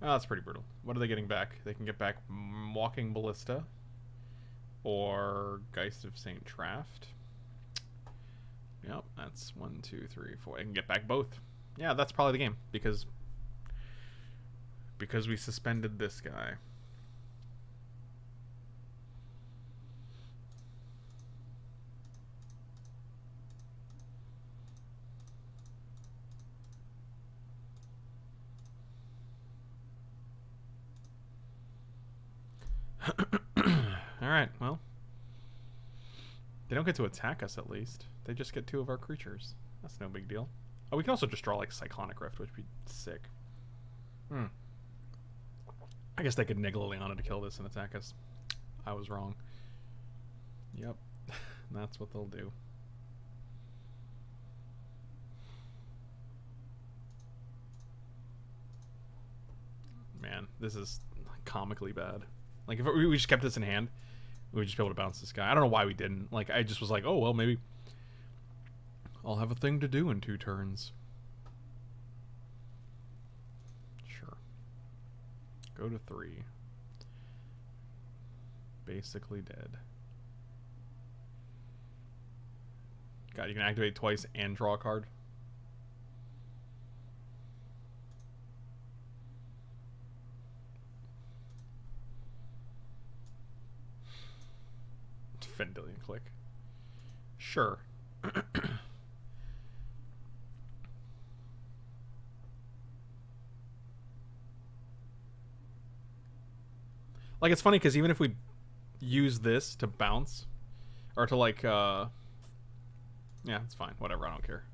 Oh, that's pretty brutal. What are they getting back? They can get back Walking Ballista or Geist of Saint Traft. Yep, that's 1, 2, 3, 4. I can get back both. Yeah, that's probably the game because we suspended this guy. Alright, well, they don't get to attack us at least. They just get 2 of our creatures. That's no big deal. Oh, we can also just draw like Cyclonic Rift, which would be sick. Hmm. I guess they could niggle Liliana to kill this and attack us. I was wrong. Yep, that's what they'll do. Man, this is comically bad. Like, if we just kept this in hand, we would just be able to bounce this guy. I don't know why we didn't. Like, I just was like, oh, well, maybe I'll have a thing to do in 2 turns. Sure. Go to 3. Basically dead. God, you can activate twice and draw a card. Fendillion click. Sure. Like, it's funny because even if we use this to bounce or to like yeah, it's fine, whatever, I don't care.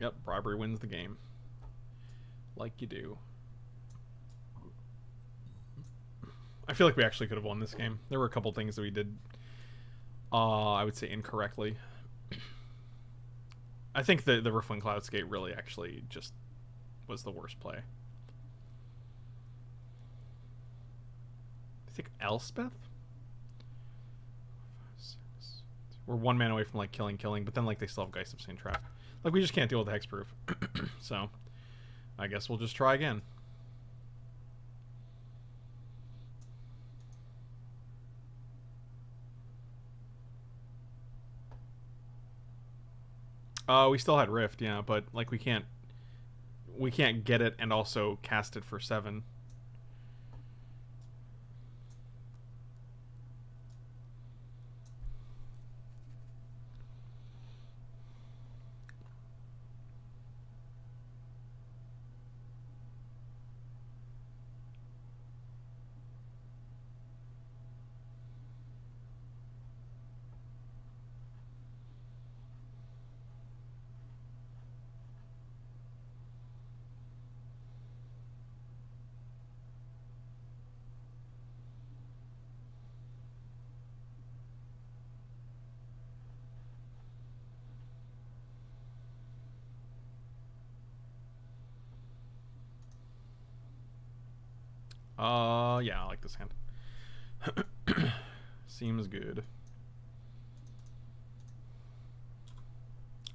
Yep, bribery wins the game. Like you do. I feel like we actually could have won this game. There were a couple things that we did, I would say, incorrectly. I think the Riftwing Cloudskate really actually just was the worst play. I think Elspeth? We're one man away from, like, killing, but then, like, they still have Geist of Saint Traft. Like, we just can't deal with the hexproof. So, I guess we'll just try again. We still had Rift, yeah, but, like, we can't get it and also cast it for 7. Yeah, I like this hand. Seems good.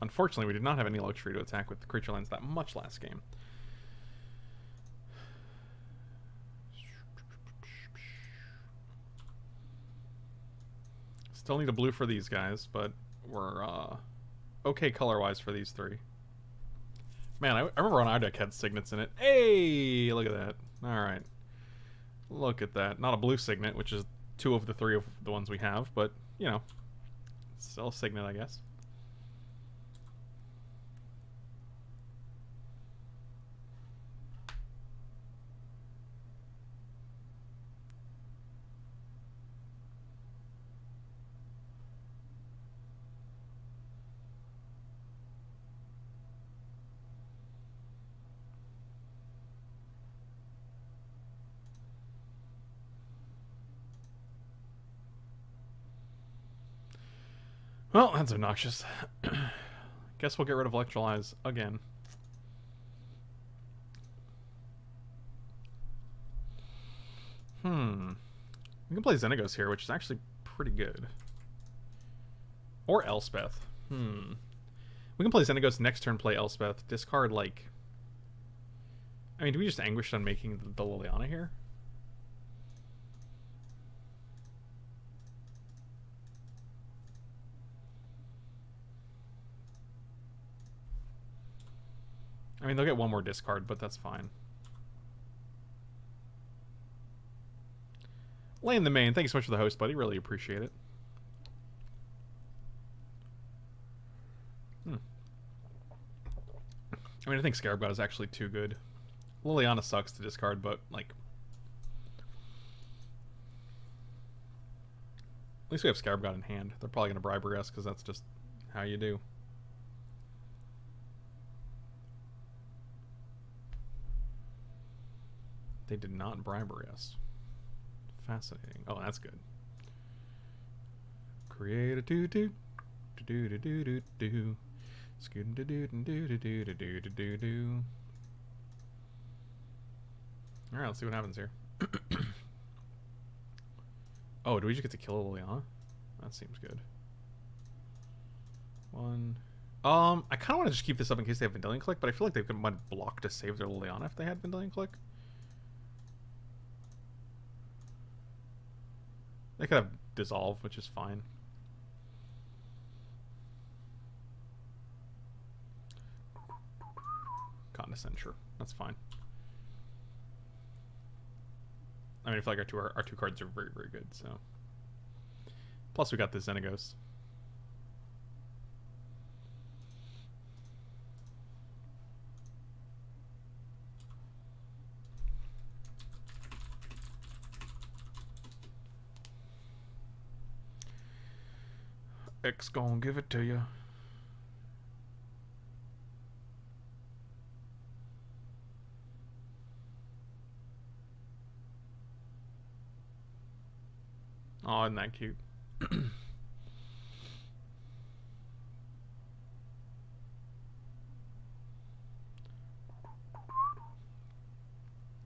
Unfortunately, we did not have any luxury to attack with the creature lands that much last game. Still need a blue for these guys, but we're okay color-wise for these three. Man, I remember when our deck had signets in it. Hey, look at that. All right. Look at that. Not a blue signet, which is 2 of the 3 of the ones we have, but, you know, still signet, I guess. Well, that's obnoxious. Guess we'll get rid of Electrolyze again. We can play Xenagos here, which is actually pretty good. Or Elspeth. We can play Xenagos next turn, play Elspeth. Discard, like... I mean, do we just anguish on making the Liliana here? I mean, they'll get one more discard, but that's fine. Lane the main, thank you so much for the host, buddy. Really appreciate it. I mean, I think Scarab God is actually too good. Liliana sucks to discard, but, like... At least we have Scarab God in hand. They're probably going to bribery us, because that's just how you do. They did not bribery us. Fascinating. Oh, that's good. Create a doo-doo. Do-do-do-do-do-do. Scoot-a-doo-doo-doo-doo-doo-doo-doo-doo-doo. Alright, let's see what happens here. Oh, do we just get to kill Liliana? That seems good. One. I kind of want to just keep this up in case they have Vendilion Click, but I feel like they might block to save their Liliana if they had Vendilion Click. They could have dissolve, which is fine. Condescension, that's fine. I mean, I feel like our two cards are very, very good. So, plus we got the Xenagos. X gonna give it to you. Oh, isn't that cute?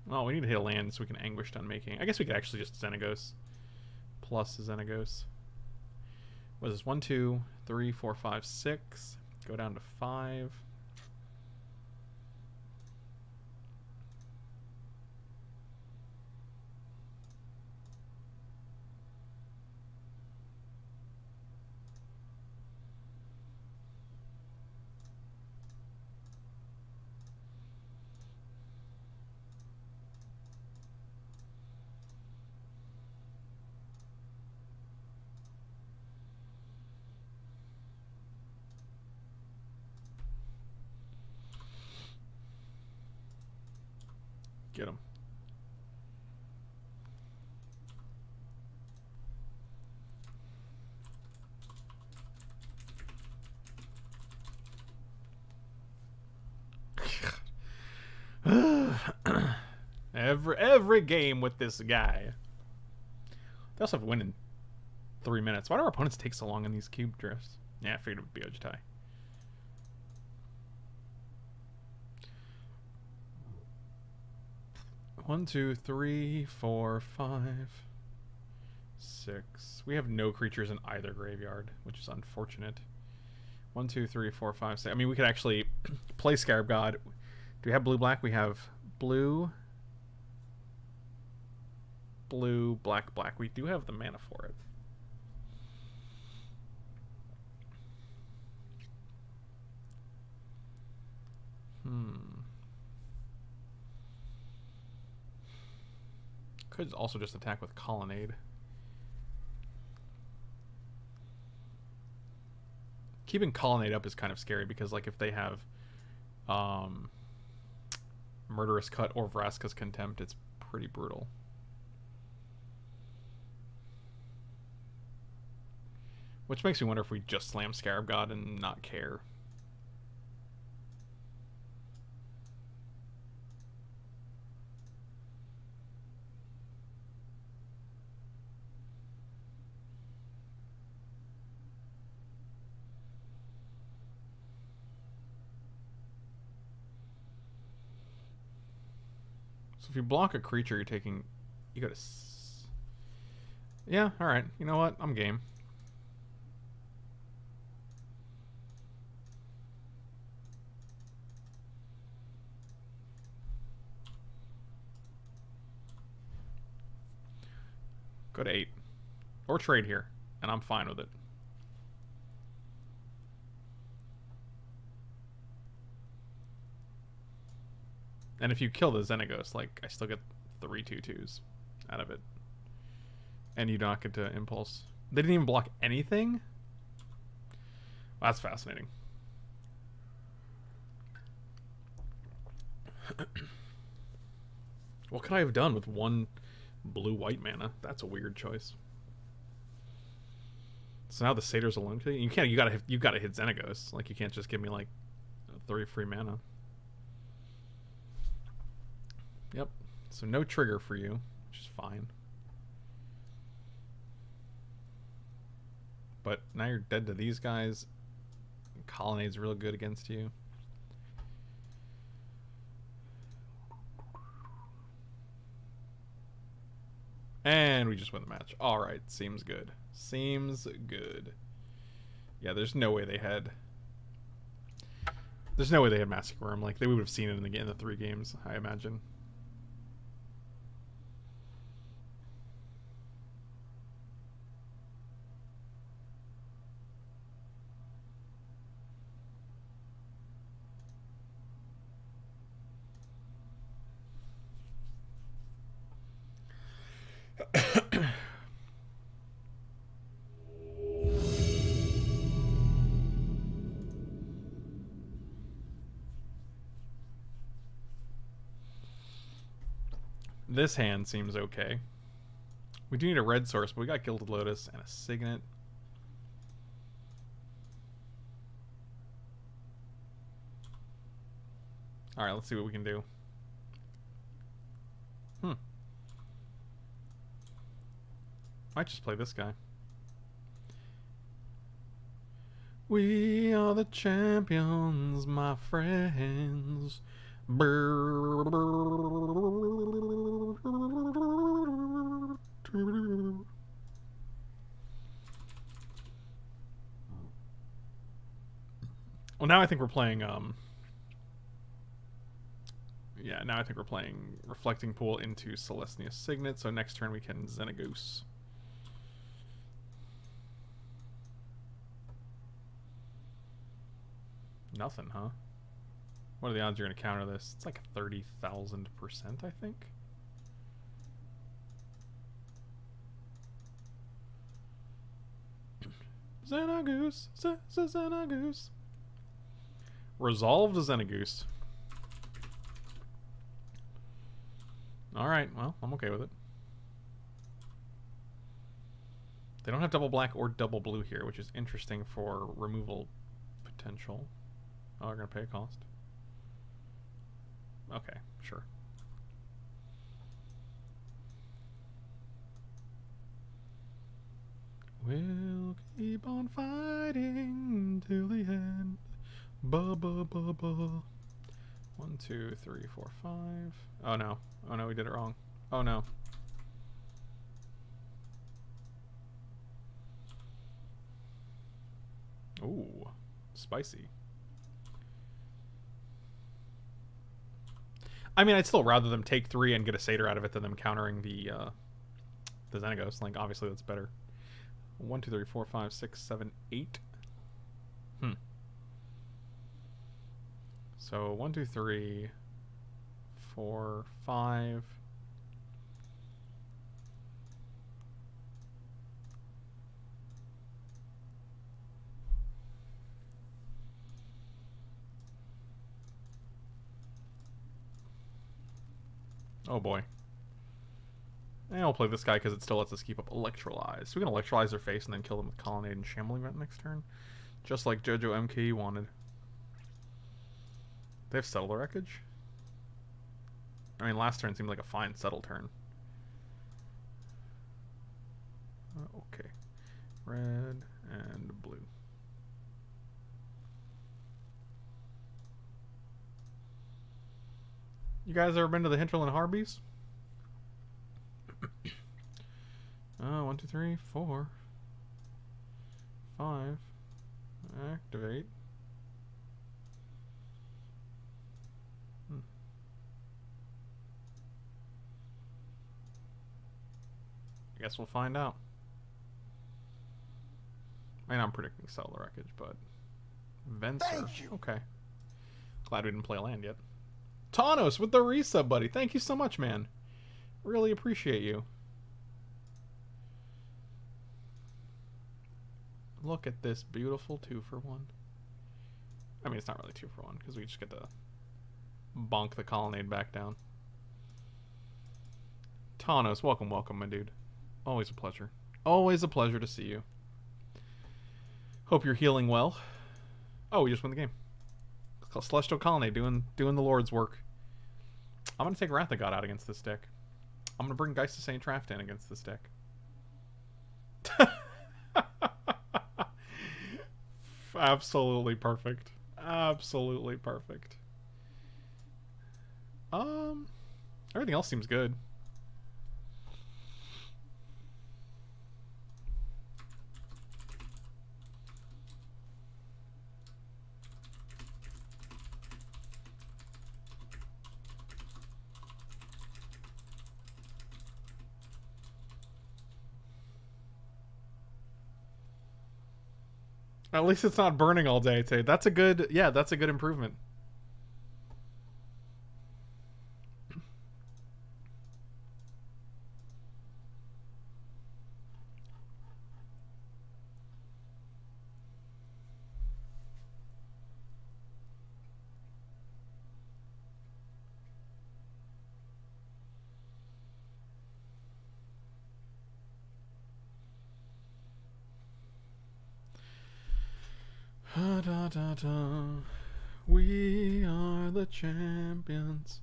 Oh, we need to hit a land so we can Anguish Stunmaking. I guess we could actually just Xenagos. Plus Xenagos. What is this? 1, 2, 3, 4, 5, 6. Go down to 5. Get him. Every game with this guy. They also have a win in 3 minutes. Why do our opponents take so long in these cube drifts? Yeah, I figured it would be Ojutai. One, two, three, four, five, six. We have no creatures in either graveyard, which is unfortunate. One, two, three, four, five, six. I mean, we could actually play Scarab God. Do we have blue-black? We have blue, black, black. We do have the mana for it. Could also just attack with Colonnade. Keeping Colonnade up is kind of scary because, like, if they have Murderous Cut or Vraska's Contempt, it's pretty brutal. Which makes me wonder if we just slam Scarab God and not care. If you block a creature, you're taking... You go to... Yeah, alright. You know what? I'm game. Go to 8. Or trade here. And I'm fine with it. And if you kill the Xenagos, like, I still get 3/2/2s out of it. And you don't get to Impulse. They didn't even block anything? Well, that's fascinating. What could I have done with one blue-white mana? That's a weird choice. So now the Satyr's alone. You gotta hit Xenagos. Like, you can't just give me, like, 3 free mana. Yep, so no trigger for you, which is fine. But now you're dead to these guys. Colonnade's real good against you. And we just win the match. Alright, seems good. Seems good. Yeah, there's no way they had... There's no way they had Massacre Worm. Like, they would have seen it in the 3 games, I imagine. This hand seems okay. We do need a red source, but we got Gilded Lotus and a Signet. Alright, let's see what we can do. Might just play this guy. We are the champions, my friends. Well, now I think we're playing, yeah, now I think we're playing Reflecting Pool into Celestia Signet, so next turn we can Xenagos. Nothing, huh? What are the odds you're going to counter this? It's like 30,000%, I think. Xenagos! Xenagos! Resolved Xenagos. Alright, well, I'm okay with it. They don't have double black or double blue here, which is interesting for removal potential. Oh, they're going to pay a cost. Okay, sure. We'll keep on fighting till the end. Ba ba ba ba. 1, 2, 3, 4, 5. Oh no. Oh no, we did it wrong. Oh no. Ooh. Spicy. I mean, I'd still rather them take 3 and get a satyr out of it than them countering the Xenagos. Like, obviously that's better. 1, 2, 3, 4, 5, 6, 7, 8. Hmm. So 1, 2, 3, 4, 5. Oh boy. And I'll play this guy because it still lets us keep up Electrolyze. So we can Electrolyze their face and then kill them with Colonnade and Shambling Vent next turn. Just like JoJo MK wanted. They have Settle the Wreckage? I mean, last turn seemed like a fine Settle turn. Okay. Red and blue. You guys ever been to the Hinterland Harbies? 1, 2, 3, 4, 5. Activate. Guess we'll find out. I mean, I'm predicting Settle the Wreckage, but Venser. Okay. Glad we didn't play land yet. Taunos with the resub, buddy. Thank you so much, man. Really appreciate you. Look at this beautiful 2-for-1. I mean, it's not really 2-for-1 because we just get to bonk the Colonnade back down. Taunos, welcome, welcome, my dude. Always a pleasure. Always a pleasure to see you. Hope you're healing well. Oh, we just won the game. Celestial Colonnade doing the Lord's work. I'm going to take Wrath of God out against this deck. I'm going to bring Geist of Saint Traft in against this deck. Absolutely perfect. Absolutely perfect. Everything else seems good. At least it's not burning all day today. That's a good, yeah, that's a good improvement. We are the champions.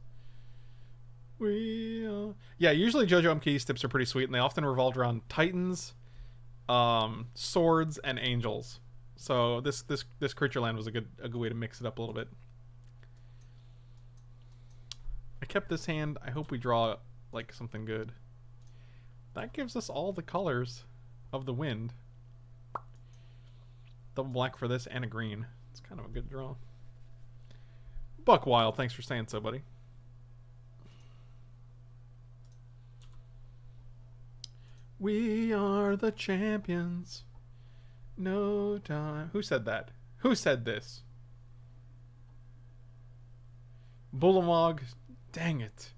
We are... Yeah, usually JoJo MK's tips are pretty sweet, and they often revolved around titans, swords, and angels. So this creature land was a good way to mix it up a little bit. I kept this hand. I hope we draw like something good. That gives us all the colors of the wind. Double black for this and a green. It's kind of a good draw. Buck Wild, thanks for saying so, buddy. We are the champions. No time. Who said that? Who said this? Bulamog. Dang it.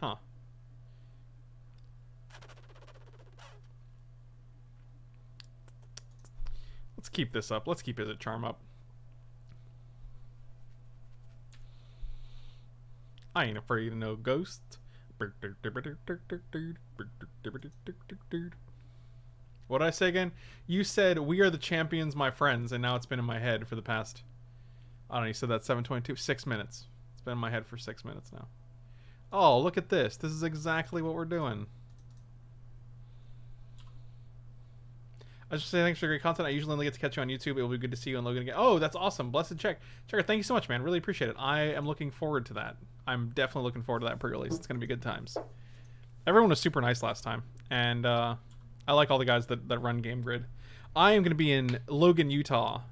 Huh. Let's keep this up. Let's keep his charm up. I ain't afraid of no ghost. What did I say again? You said, we are the champions, my friends, and now it's been in my head for the past... I don't know, you said that 722? 6 minutes. It's been in my head for 6 minutes now. Oh, look at this. This is exactly what we're doing. I was just saying, thanks for the great content. I usually only get to catch you on YouTube. It will be good to see you and Logan again. Oh, that's awesome. Blessed Check. Checker, thank you so much, man. Really appreciate it. I am looking forward to that. I'm definitely looking forward to that pre-release. It's going to be good times. Everyone was super nice last time. And I like all the guys that run Game Grid. I am going to be in Logan, Utah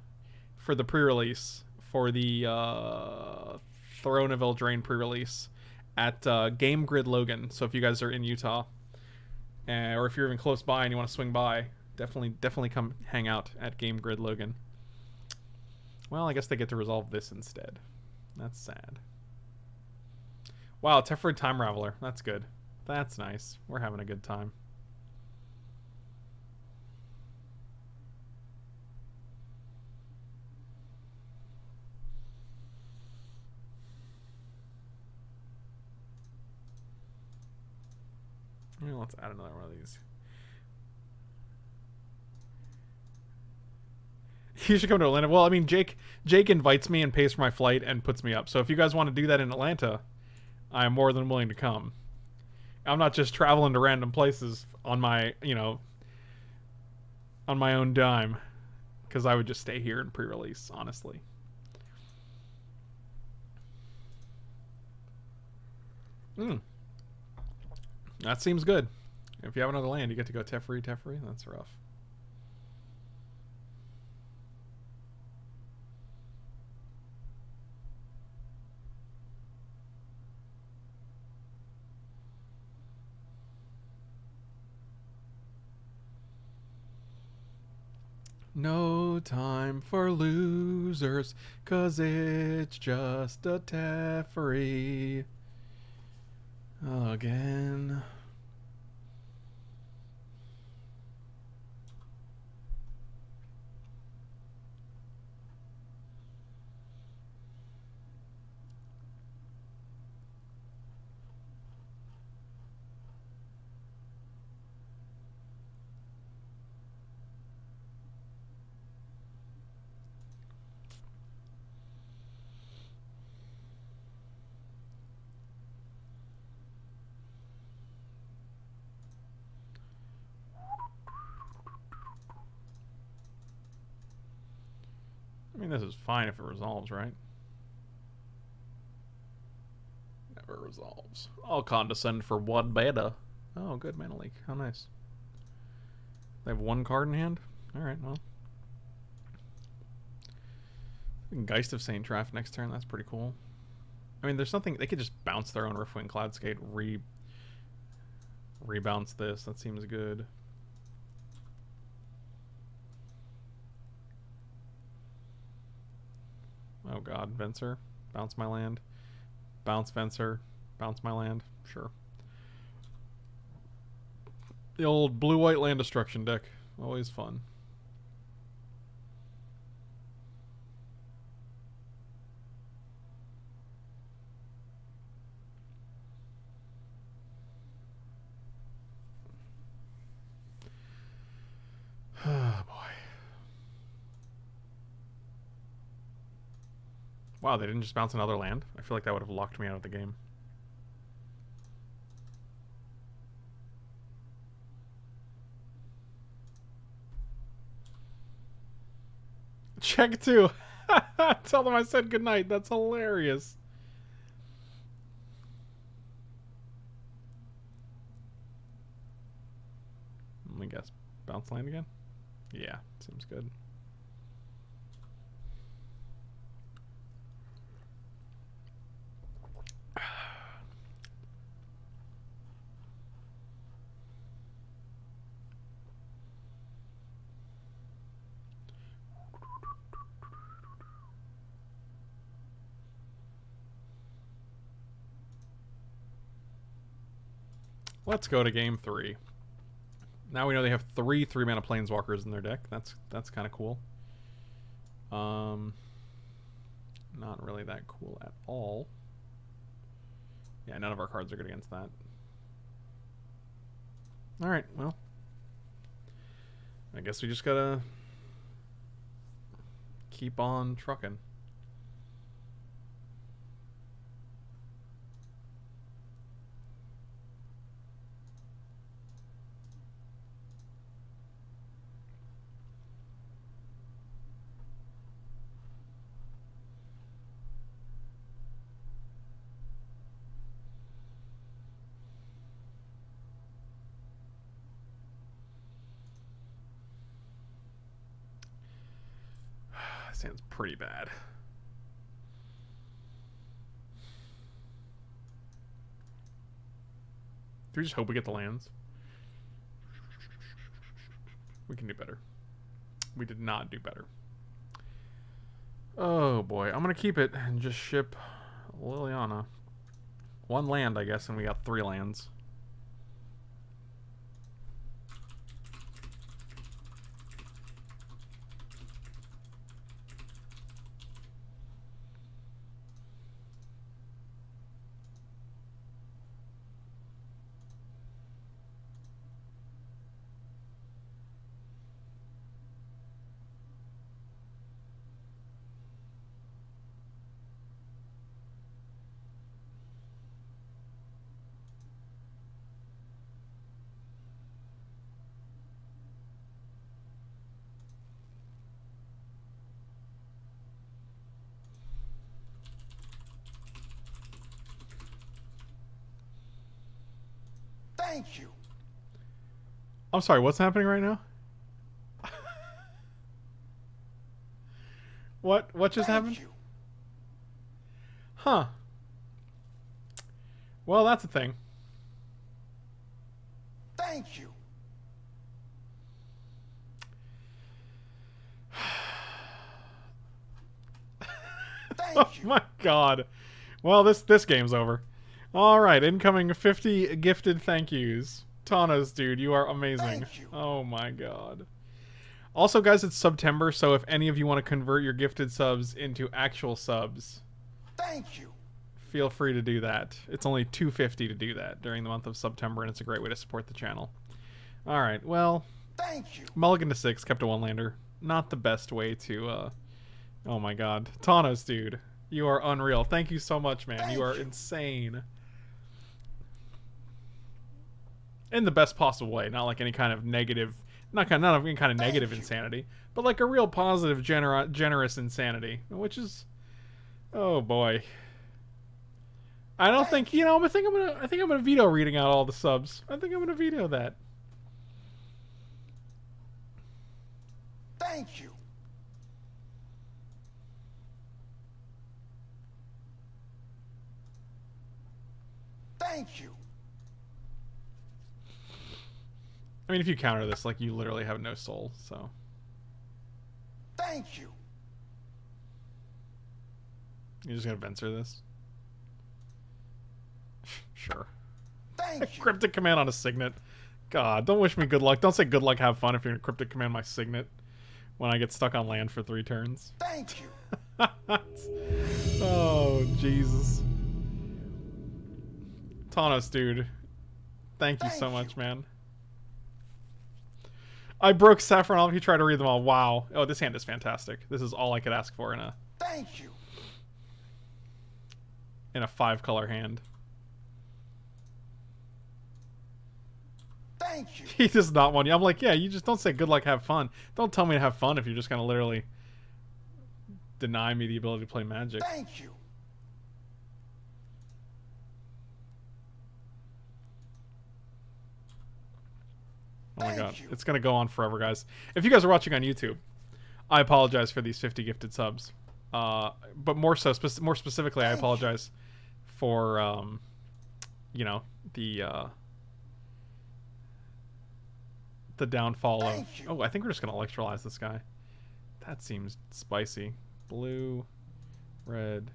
for the pre-release. For the Throne of Eldraine pre-release at Game Grid Logan. So if you guys are in Utah, or if you're even close by and you want to swing by, definitely come hang out at Game Grid Logan. Well, I guess they get to resolve this instead. That's sad. Wow, Teferi Time Raveler. That's good. That's nice. We're having a good time. Let's add another one of these. You should come to Atlanta. Well, I mean, Jake invites me and pays for my flight and puts me up. So if you guys want to do that in Atlanta, I am more than willing to come. I'm not just traveling to random places on my, on my own dime, because I would just stay here and pre-release, honestly. That seems good. If you have another land, you get to go Teferi. That's rough. No time for losers, 'cause it's just a Teferi. Oh, again. This is fine if it resolves, right? Never resolves. I'll condescend for one beta. Oh, good mana leak. How nice. They have one card in hand? Alright, well. Geist of Saint Traft next turn. That's pretty cool. I mean, there's something... They could just bounce their own Riftwing Cloudskate. Rebounce this. That seems good. Oh god, Venser. Bounce my land. Bounce Venser. Bounce my land. Sure. The old blue-white land destruction deck. Always fun. Wow, they didn't just bounce another land? I feel like that would have locked me out of the game. Check two. Tell them I said goodnight. That's hilarious. Let me guess. Bounce land again? Yeah, seems good. Let's go to game three. Now we know they have three mana planeswalkers in their deck. That's kind of cool. Not really that cool at all. Yeah, none of our cards are good against that. All right, well, I guess we just gotta keep on trucking. Sounds pretty bad. Do we just hope we get the lands? We can do better. We did not do better. Oh boy, I'm gonna keep it and just ship Liliana. One land, I guess, and we got three lands. Thank you. I'm sorry, what's happening right now? What just happened? Huh. Well, that's a thing. Thank you. Thank you. Oh my god. Well, this game's over. All right, incoming 50 gifted thank yous. Thanos, dude, you are amazing. Thank you. Oh my god. Also, guys, it's September, so if any of you want to convert your gifted subs into actual subs, thank you. Feel free to do that. It's only $2.50 to do that during the month of September, and it's a great way to support the channel. All right, well, thank you. Mulligan to 6, kept a one-lander. Not the best way to. Oh my god, Thanos, dude, you are unreal. Thank you so much, man. You are insane. In the best possible way, not like any kind of negative, not any kind of negative insanity, but like a real positive, generous insanity, which is, oh boy. I don't think, you know, I think I'm gonna veto reading out all the subs. I think I'm gonna veto that. Thank you. Thank you. I mean, if you counter this, like, you literally have no soul, so. Thank you. You're just gonna Venser this? Sure. Thank you. Cryptic command on a Signet. God, don't wish me good luck. Don't say good luck, have fun if you're gonna cryptic command my Signet when I get stuck on land for 3 turns. Thank you. Oh, Jesus. Thanos, dude. Thank you so much, man. I broke Saffronov. He tried to read them all. Wow. Oh, this hand is fantastic. This is all I could ask for in a... Thank you. in a 5-color hand. Thank you. He does not want you. I'm like, yeah, you just don't say good luck, have fun. Don't tell me to have fun if you're just going to literally deny me the ability to play Magic. Thank you. Oh my god, it's going to go on forever, guys. If you guys are watching on YouTube, I apologize for these 50 gifted subs. But more so, more specifically, I apologize for, you know, the downfall of... Oh, I think we're just going to electrolyze this guy. That seems spicy. Blue, red,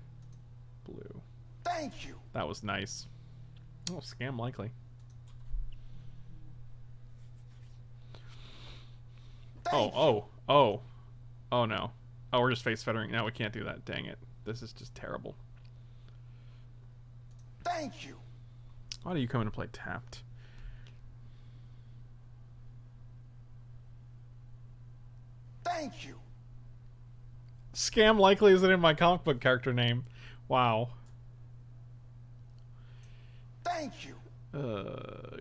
blue. Thank you. That was nice. Oh, scam likely. Oh no. Oh, we're just face fettering. Now we can't do that. Dang it. This is just terrible. Thank you. Why do you come into play tapped? Thank you. Scam likely isn't in my comic book character name. Wow. Thank you. Ugh.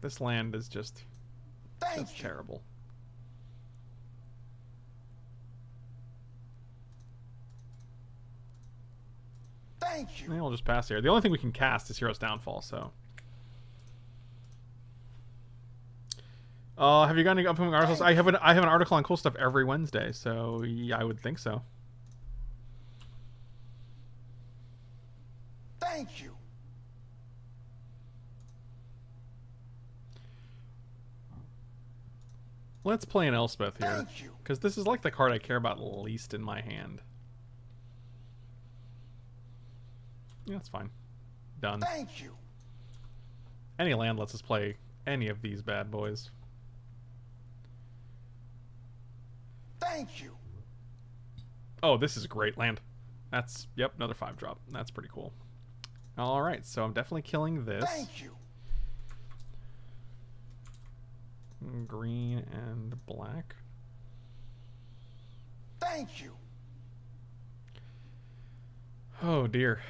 This land is just terrible. Thank you. Maybe we'll just pass here. The only thing we can cast is Hero's Downfall, so. Have you got any upcoming articles? I have an article on cool stuff every Wednesday, so yeah, I would think so. Thank you. Let's play an Elspeth here, because this is like the card I care about least in my hand. Yeah, that's fine. Done. Thank you. Any land lets us play any of these bad boys. Thank you. Oh, this is a great land. That's, yep, another 5-drop. That's pretty cool. All right, so I'm definitely killing this. Thank you. Green and black. Thank you. Oh dear.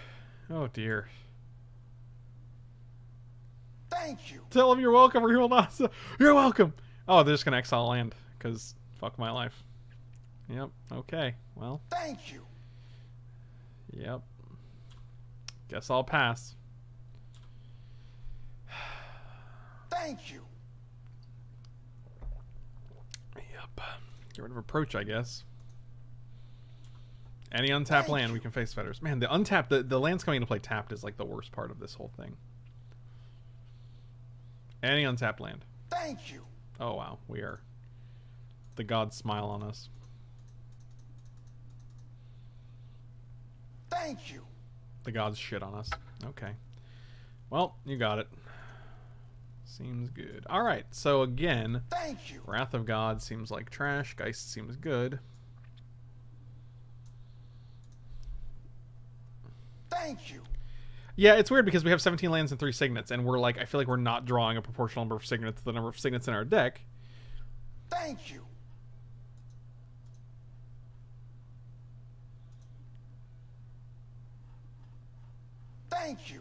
Oh dear. Thank you. Tell him you're welcome or he will not. You're welcome. Oh, they're just going to exile land because fuck my life. Yep. Okay. Well. Thank you. Yep. Guess I'll pass. Thank you. Get rid of approach, I guess. Any untapped land, we can face fetters. Man, the untapped, the lands coming into play tapped is like the worst part of this whole thing. Any untapped land. Thank you. Oh wow, we are. The gods smile on us. Thank you. The gods shit on us. Okay. Well, you got it. Seems good. All right, so again, thank you. Wrath of God seems like trash. Geist seems good. Thank you. Yeah, it's weird because we have 17 lands and 3 signets, and we're like, I feel like we're not drawing a proportional number of signets to the number of signets in our deck. Thank you. Thank you.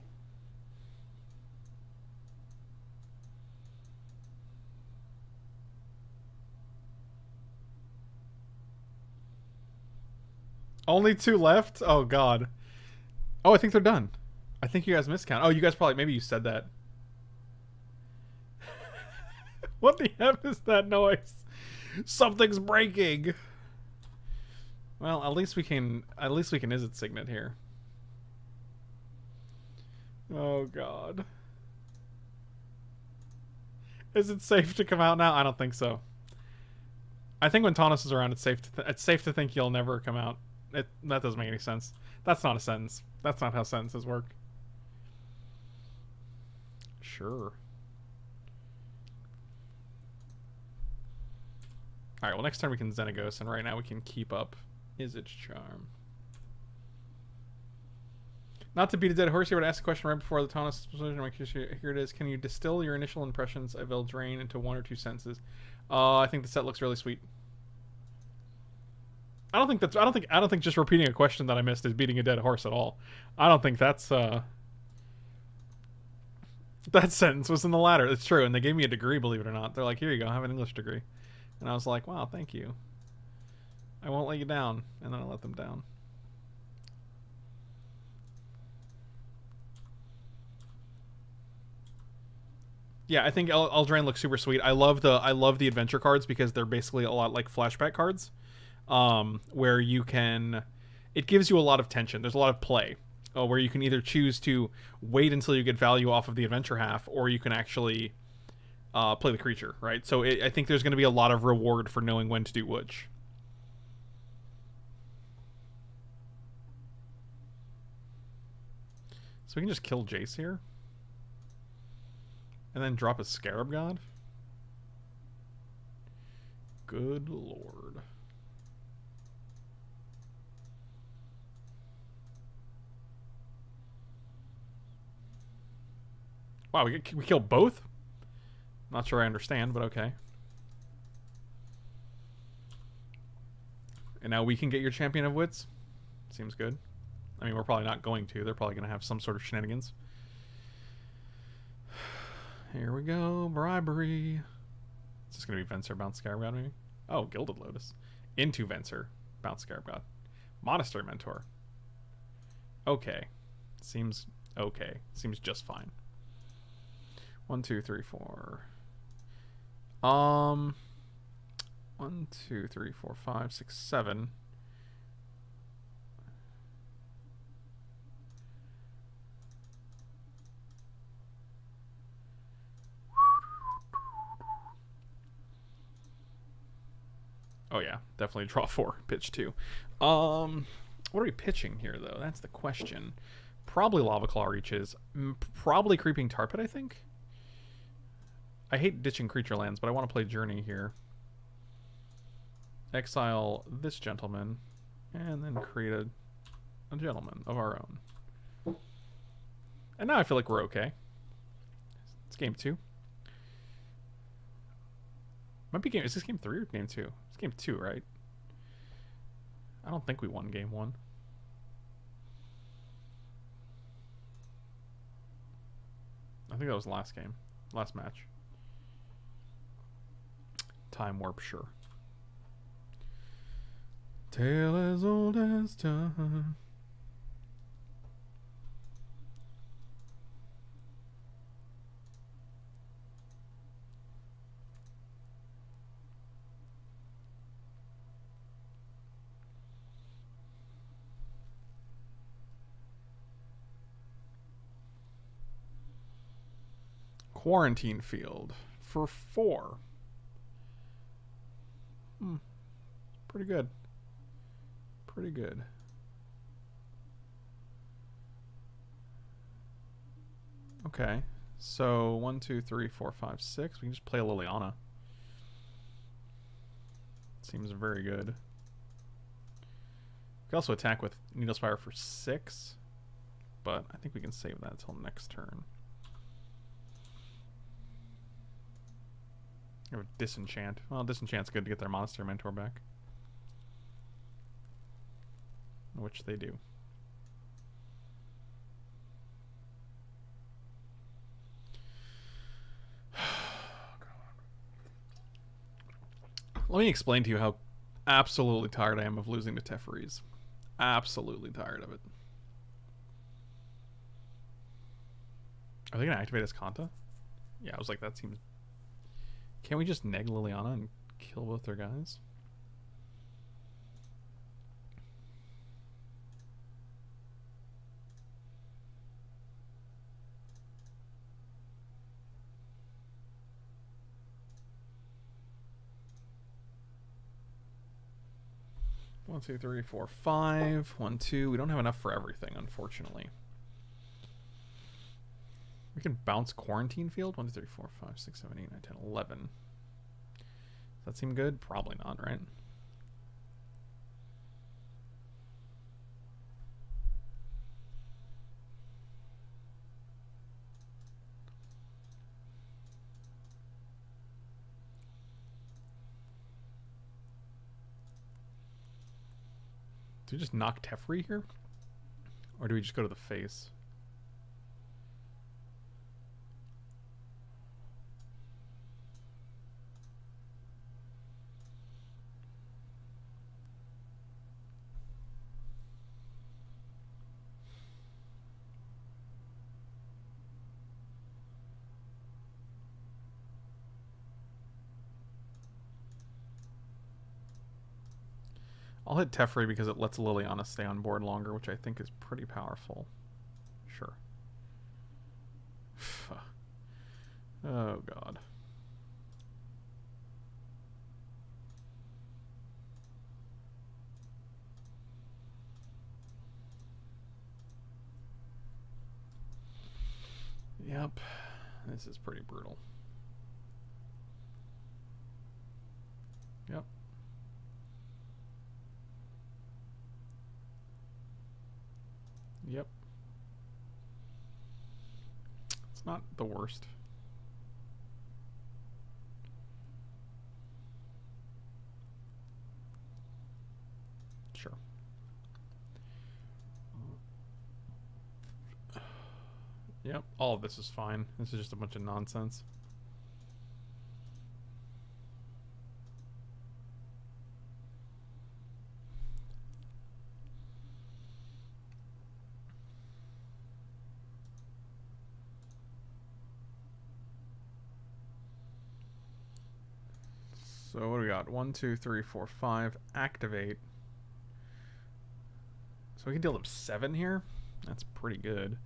Only 2 left? Oh, God. Oh, I think they're done. I think you guys miscount. Oh, you guys probably... Maybe you said that. What the heck is that noise? Something's breaking. Well, at least we can... At least we can Izzet Signet here. Oh, God. Is it safe to come out now? I don't think so. I think when Taunus is around, it's safe to think you'll never come out. That doesn't make any sense. That's not a sentence. That's not how sentences work. Sure. All right, well, next time we can Xenagos, and right now we can keep up Izzard's Charm. Not to beat a dead horse here, but I asked a question right before the Taunus explosion. Here it is. Can you distill your initial impressions of Eldraine into one or two sentences? I think the set looks really sweet. I don't think just repeating a question that I missed is beating a dead horse at all. I don't think that's that sentence was in the latter. It's true, and they gave me a degree, believe it or not. They're like, here you go, I have an English degree. And I was like, wow, thank you. I won't let you down. And then I let them down. Yeah, I think Eldraine looks super sweet. I love the adventure cards because they're basically a lot like flashback cards. Where you can... It gives you a lot of tension. There's a lot of play. Where you can either choose to wait until you get value off of the adventure half, or you can actually... play the creature, right? So I think there's going to be a lot of reward for knowing when to do which. So we can just kill Jace here. And then drop a Scarab God. Good lord. Wow, we kill both? Not sure I understand, but okay. And now we can get your Champion of Wits. Seems good. I mean, we're probably not going to. They're probably going to have some sort of shenanigans. Here we go. Bribery. Is this going to be Venser, Bounce Scarab God, maybe? Oh, Gilded Lotus. Into Venser, Bounce Scarab God. Monastery Mentor. Okay. Seems okay. Seems just fine. 1, 2, 3, 4... 1, 2, 3, 4, 5, 6, 7. Oh yeah, definitely draw 4, pitch 2. What are we pitching here though? That's the question. Probably Lava Claw Reaches, probably Creeping Tar Pit, I think. I hate ditching creature lands, but I want to play Journey here. Exile this gentleman, and then create a gentleman of our own. And now I feel like we're okay. It's game 2. Might be game. Is this game 3 or game 2? It's game 2, right? I don't think we won game 1. I think that was last game, last match. Time Warp, sure. Tale as old as time. Quarantine Field for 4. Pretty good. Pretty good. Okay. So 1, 2, 3, 4, 5, 6. We can just play Liliana. Seems very good. We can also attack with Needle Spire for 6. But I think we can save that until next turn. We have Disenchant. Well, Disenchant's good to get their Monastery Mentor back. Which they do. Let me explain to you how absolutely tired I am of losing to Teferi's. Absolutely tired of it. Are they going to activate Ascanta? Yeah, I was like, that seems... Can't we just neg Liliana and kill both their guys? One, two, three, four, five. One, two. We don't have enough for everything, unfortunately. We can bounce Quarantine Field. 1, 2, 3, 4, 5, 6, 7, 8, 9, 10, 11. Does that seem good? Probably not, right? Do we just knock Teferi here? Or do we just go to the face? I'll hit Teferi because it lets Liliana stay on board longer, which I think is pretty powerful. Sure. Oh, God. Yep. This is pretty brutal. Yep. Yep. It's not the worst. Sure. Yep, all of this is fine. This is just a bunch of nonsense. So what do we got? 1, 2, 3, 4, 5. Activate. So we can deal up 7 here? That's pretty good.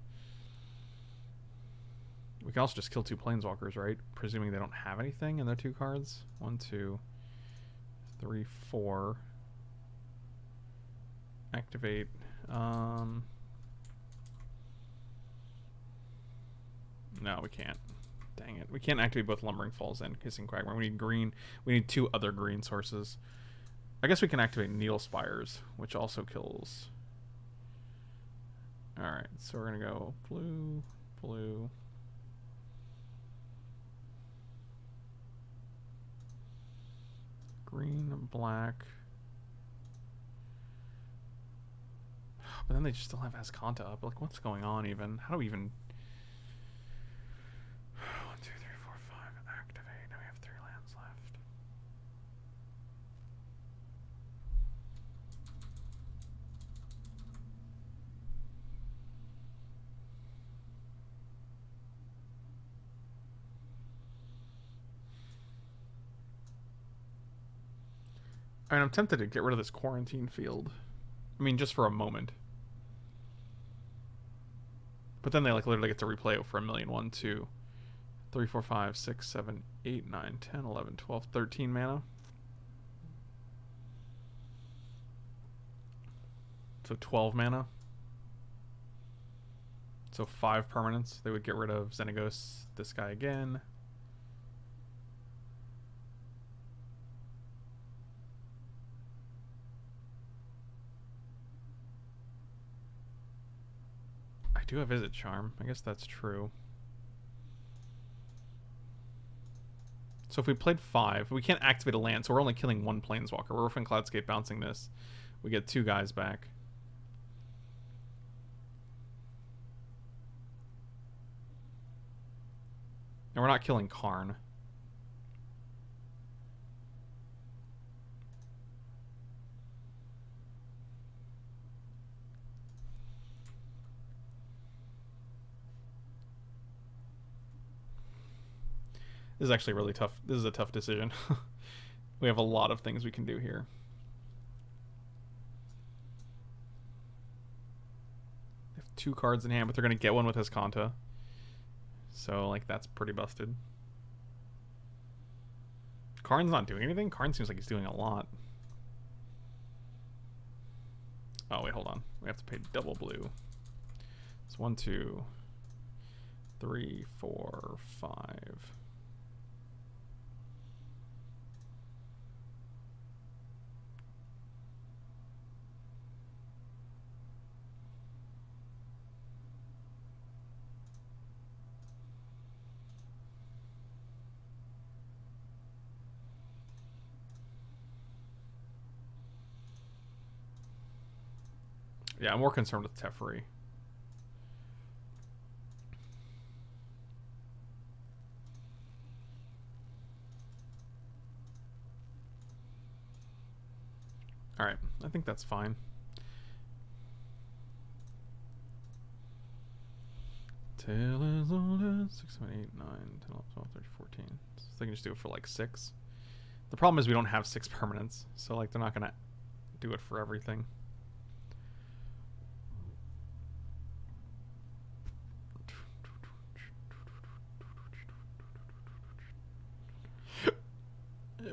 We can also just kill 2 Planeswalkers, right? Presuming they don't have anything in their 2 cards. 1, 2, 3, 4. Activate. No, we can't. Dang it. We can't activate both Lumbering Falls and Hissing Quagmire. We need green. We need 2 other green sources. I guess we can activate Needle Spires, which also kills. Alright, so we're going to go blue, blue. Green, black. But then they just still have Ascanta up. Like, what's going on even? How do we even... I mean, I'm tempted to get rid of this Quarantine Field. I mean, just for a moment. But then they like literally get to replay it for a million. 1, 2, 3, 4, 5, 6, 7, 8, 9, 10, 11, 12, 13 mana. So 12 mana. So 5 permanents. They would get rid of Xenagos, this guy again. I do have Visit Charm. I guess that's true. So if we played 5, we can't activate a land, so we're only killing 1 Planeswalker. We're Riftwing Cloudskate bouncing this. We get 2 guys back. And we're not killing Karn. This is actually really tough. This is a tough decision. We have a lot of things we can do here. They have 2 cards in hand, but they're going to get one with Ascanta. So, like, that's pretty busted. Karn's not doing anything? Karn seems like he's doing a lot. We have to pay double blue. It's 1, 2, 3, 4, 5. Yeah, I'm more concerned with Teferi. Alright, I think that's fine. Tail is on 6, 7, 8, 9, 10, 11, 12, 13, 14. So they can just do it for like 6. The problem is we don't have 6 permanents, so like they're not gonna do it for everything.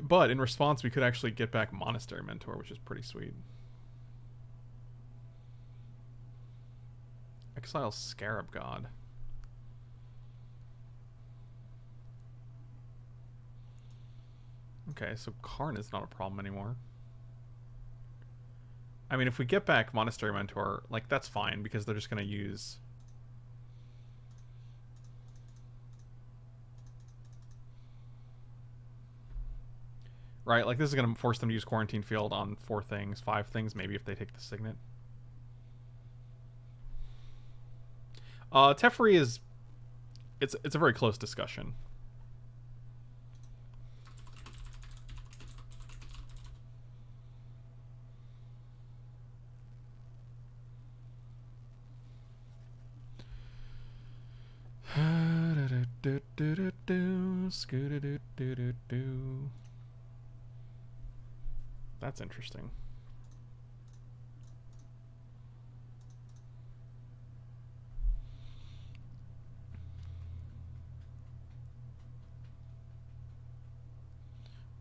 But in response, we could actually get back Monastery Mentor, which is pretty sweet. Exile Scarab God. Okay, so Karn is not a problem anymore. I mean, if we get back Monastery Mentor, like, that's fine, because they're just going to use... Right, like this is going to force them to use Quarantine Field on 4 things, 5 things, maybe if they take the Signet. Teferi is... It's a very close discussion. That's interesting.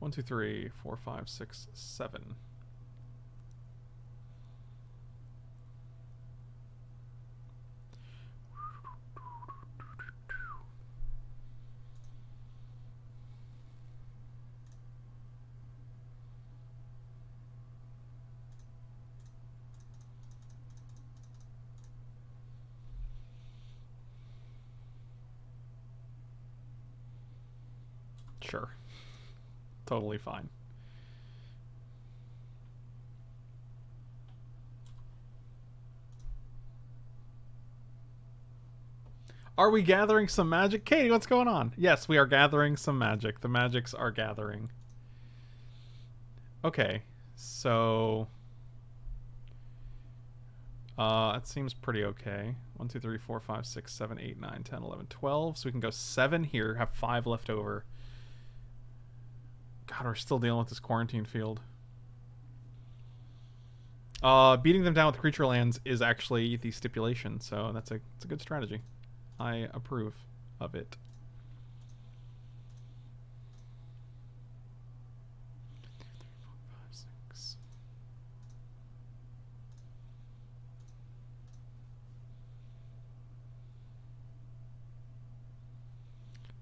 One, two, three, four, five, six, seven. Sure. Totally fine. Are we gathering some magic? Katie, what's going on? Yes, we are gathering some magic. The magics are gathering. Okay, so... that seems pretty okay. 1, 2, 3, 4, 5, 6, 7, 8, 9, 10, 11, 12. So we can go 7 here, have 5 left over. God, we're still dealing with this Quarantine Field. Beating them down with creature lands is actually the stipulation, so that's it's a good strategy. I approve of it.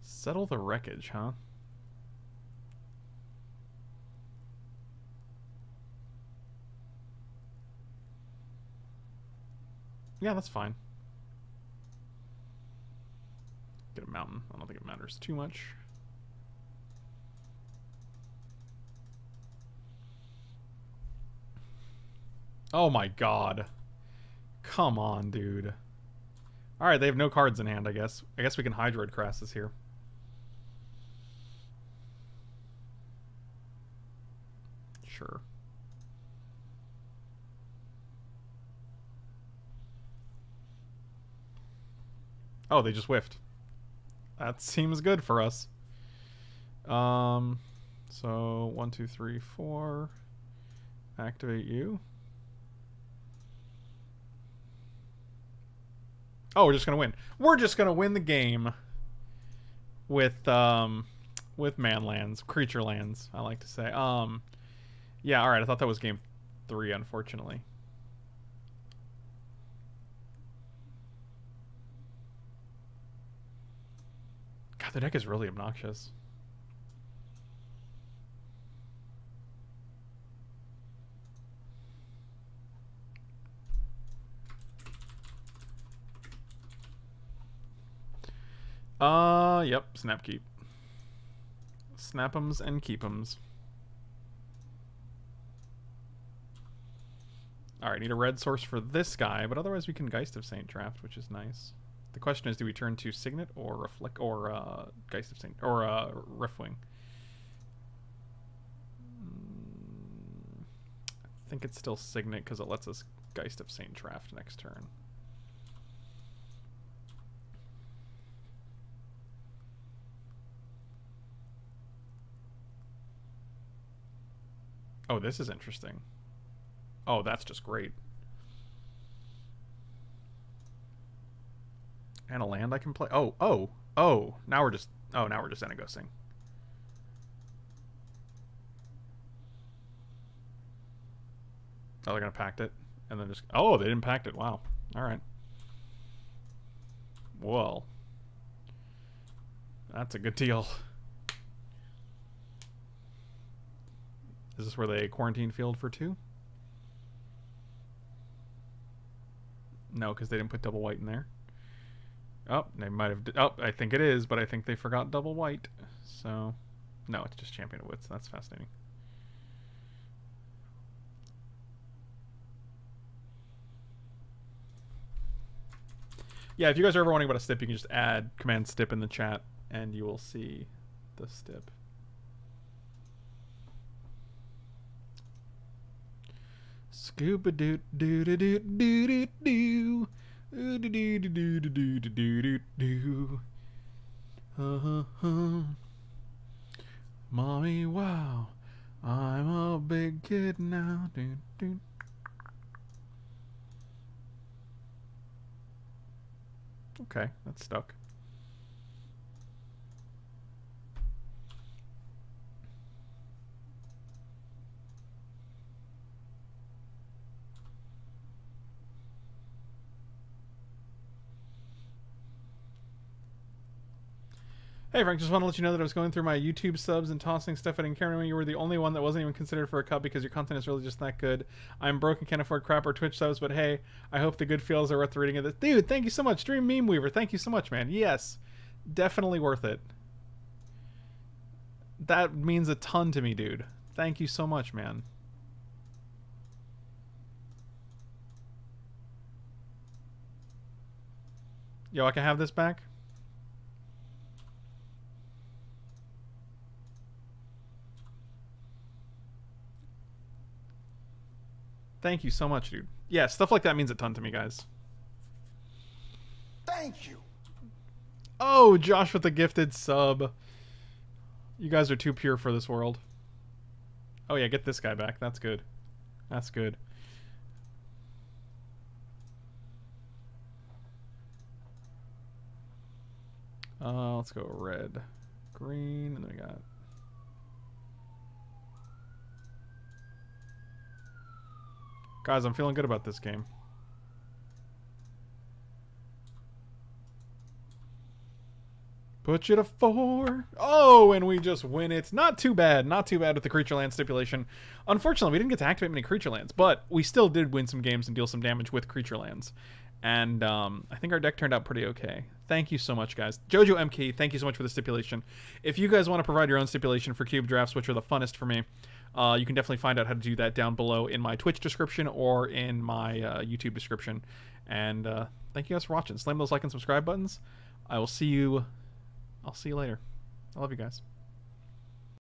Settle the wreckage, huh? Yeah, that's fine. Get a mountain. I don't think it matters too much. Oh my god. Come on, dude. Alright, they have no cards in hand, I guess. I guess we can Hydroid Crassus here. Sure. Oh, they just whiffed. That seems good for us. So 1, 2, 3, 4. Activate you. Oh, we're just gonna win. We're just gonna win the game with man lands, creature lands. I like to say. Yeah. All right. I thought that was game 3. Unfortunately. God, the deck is really obnoxious. Yep, snap keep. Snap-ems and keep-ems. Alright, need a red source for this guy, but otherwise we can Geist of Saint Traft, which is nice. The question is, do we turn to Signet or Reflect or Geist of Saint or Riftwing? I think it's still Signet because it lets us Geist of Saint Traft next turn. Oh, this is interesting. Oh, that's just great. And a land I can play. Oh. Now we're just Xenagosing. Oh, they're gonna pact it, and then just. Oh, they didn't pact it. Wow. All right. Well, that's a good deal. Is this where they quarantine field for 2? No, because they didn't put double white in there. Oh, they might have... Oh, I think it is, but I think they forgot double white. So... No, it's just Champion of Wits. That's fascinating. Yeah, if you guys are ever wondering about a stip, you can just add command stip in the chat, and you will see the stip. Scuba doo doo doo doo doo doo doo doo doo doo doo doo. Mommy, wow, I'm a big kid now. Doo doo. Okay, that's stuck. Hey Frank, just want to let you know that I was going through my YouTube subs and tossing stuff at Encarna. You were the only one that wasn't even considered for a cup because your content is really just that good. I'm broke and can't afford crap or Twitch subs, but hey, I hope the good feels are worth the reading of this. Dude, thank you so much. Dream Meme Weaver, thank you so much, man. Yes, definitely worth it. That means a ton to me, dude. Thank you so much, man. Yo, I can have this back? Thank you so much, dude. Yeah, stuff like that means a ton to me, guys. Thank you. Oh, Josh with the gifted sub. You guys are too pure for this world. Oh yeah, get this guy back. That's good. That's good. Let's go red, green, and then we got... Guys, I'm feeling good about this game. Put you to 4. Oh, and we just win it. Not too bad. Not too bad with the creature land stipulation. Unfortunately, we didn't get to activate many creature lands, but we still did win some games and deal some damage with creature lands. And I think our deck turned out pretty okay. Thank you so much, guys. Jojo MK, thank you so much for the stipulation. If you guys want to provide your own stipulation for cube drafts, which are the funnest for me, you can definitely find out how to do that down below in my Twitch description or in my YouTube description. And thank you guys for watching. Slam those like and subscribe buttons. I'll see you later. I love you guys.